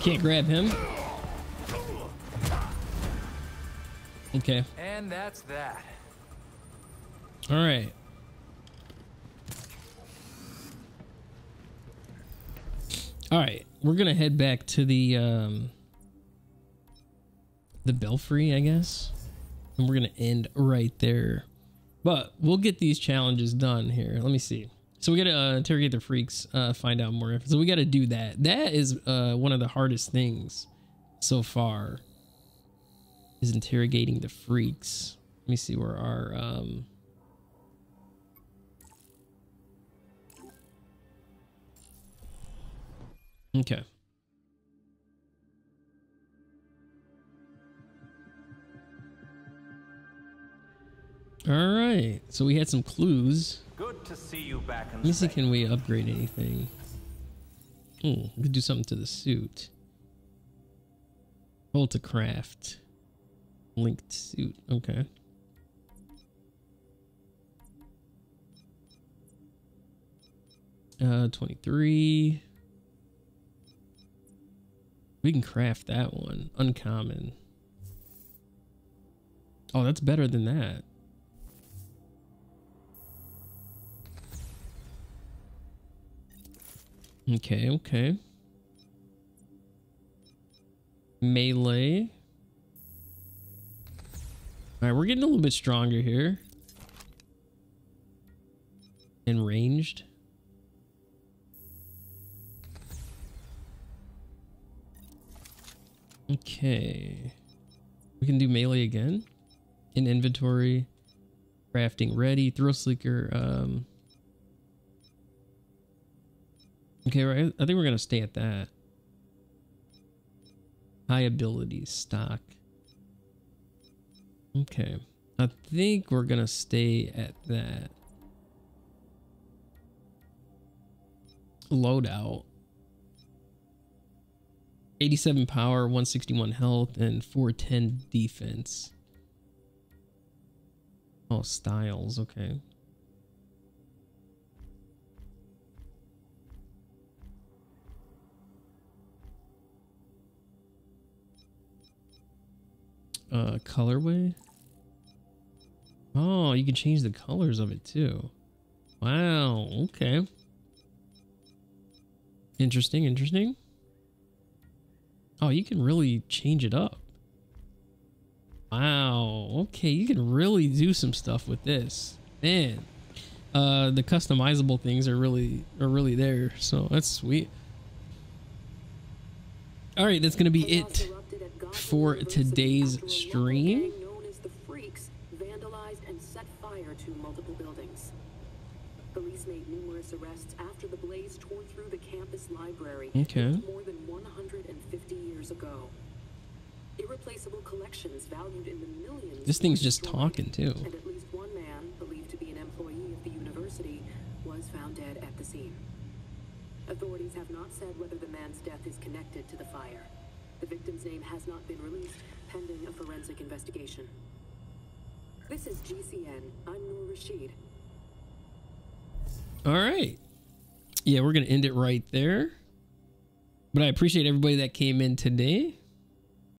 Can't grab him. Okay. And that's that. All right. All right. We're gonna head back to the um, the Belfry, I guess, and we're gonna end right there. But we'll get these challenges done here. Let me see. So we got to uh, interrogate the freaks, uh, find out more. So we got to do that. That is uh, one of the hardest things so far is interrogating the freaks. Let me see where our... Um... Okay. All right. So we had some clues. Good to see you back in the Let's see, can we upgrade anything? Hmm, we could do something to the suit. Holtacraft. Linked suit. Okay. Uh, twenty-three. We can craft that one. Uncommon. Oh, that's better than that. Okay, okay. Melee. All right, we're getting a little bit stronger here. And ranged. Okay. We can do melee again. In inventory. Crafting ready. Thrill Seeker. Um, okay, right. I think we're going to stay at that. High ability stock. Okay. I think we're going to stay at that. Loadout. eighty-seven power, one sixty-one health, and four ten defense. Oh, styles. Okay. Uh, colorway. Oh, you can change the colors of it too. Wow. Okay. Interesting. Interesting. Oh, you can really change it up. Wow. Okay, you can really do some stuff with this, man. Uh, the customizable things are really are really there, so that's sweet. All right, that's gonna be it for today's stream. Known as the Freaks vandalized and set fire to multiple buildings. Police made numerous arrests after the blaze tore through the campus library. Okay. More than one hundred fifty years ago. Irreplaceable collections valued in the millions. This thing's just talking too. And at least one man, believed to be an employee of the university, was found dead at the scene. Authorities have not said whether the man's death is connected to the fire. The victim's name has not been released, pending a forensic investigation. This is G C N. I'm Noor Rashid. All right. Yeah, we're going to end it right there. But I appreciate everybody that came in today.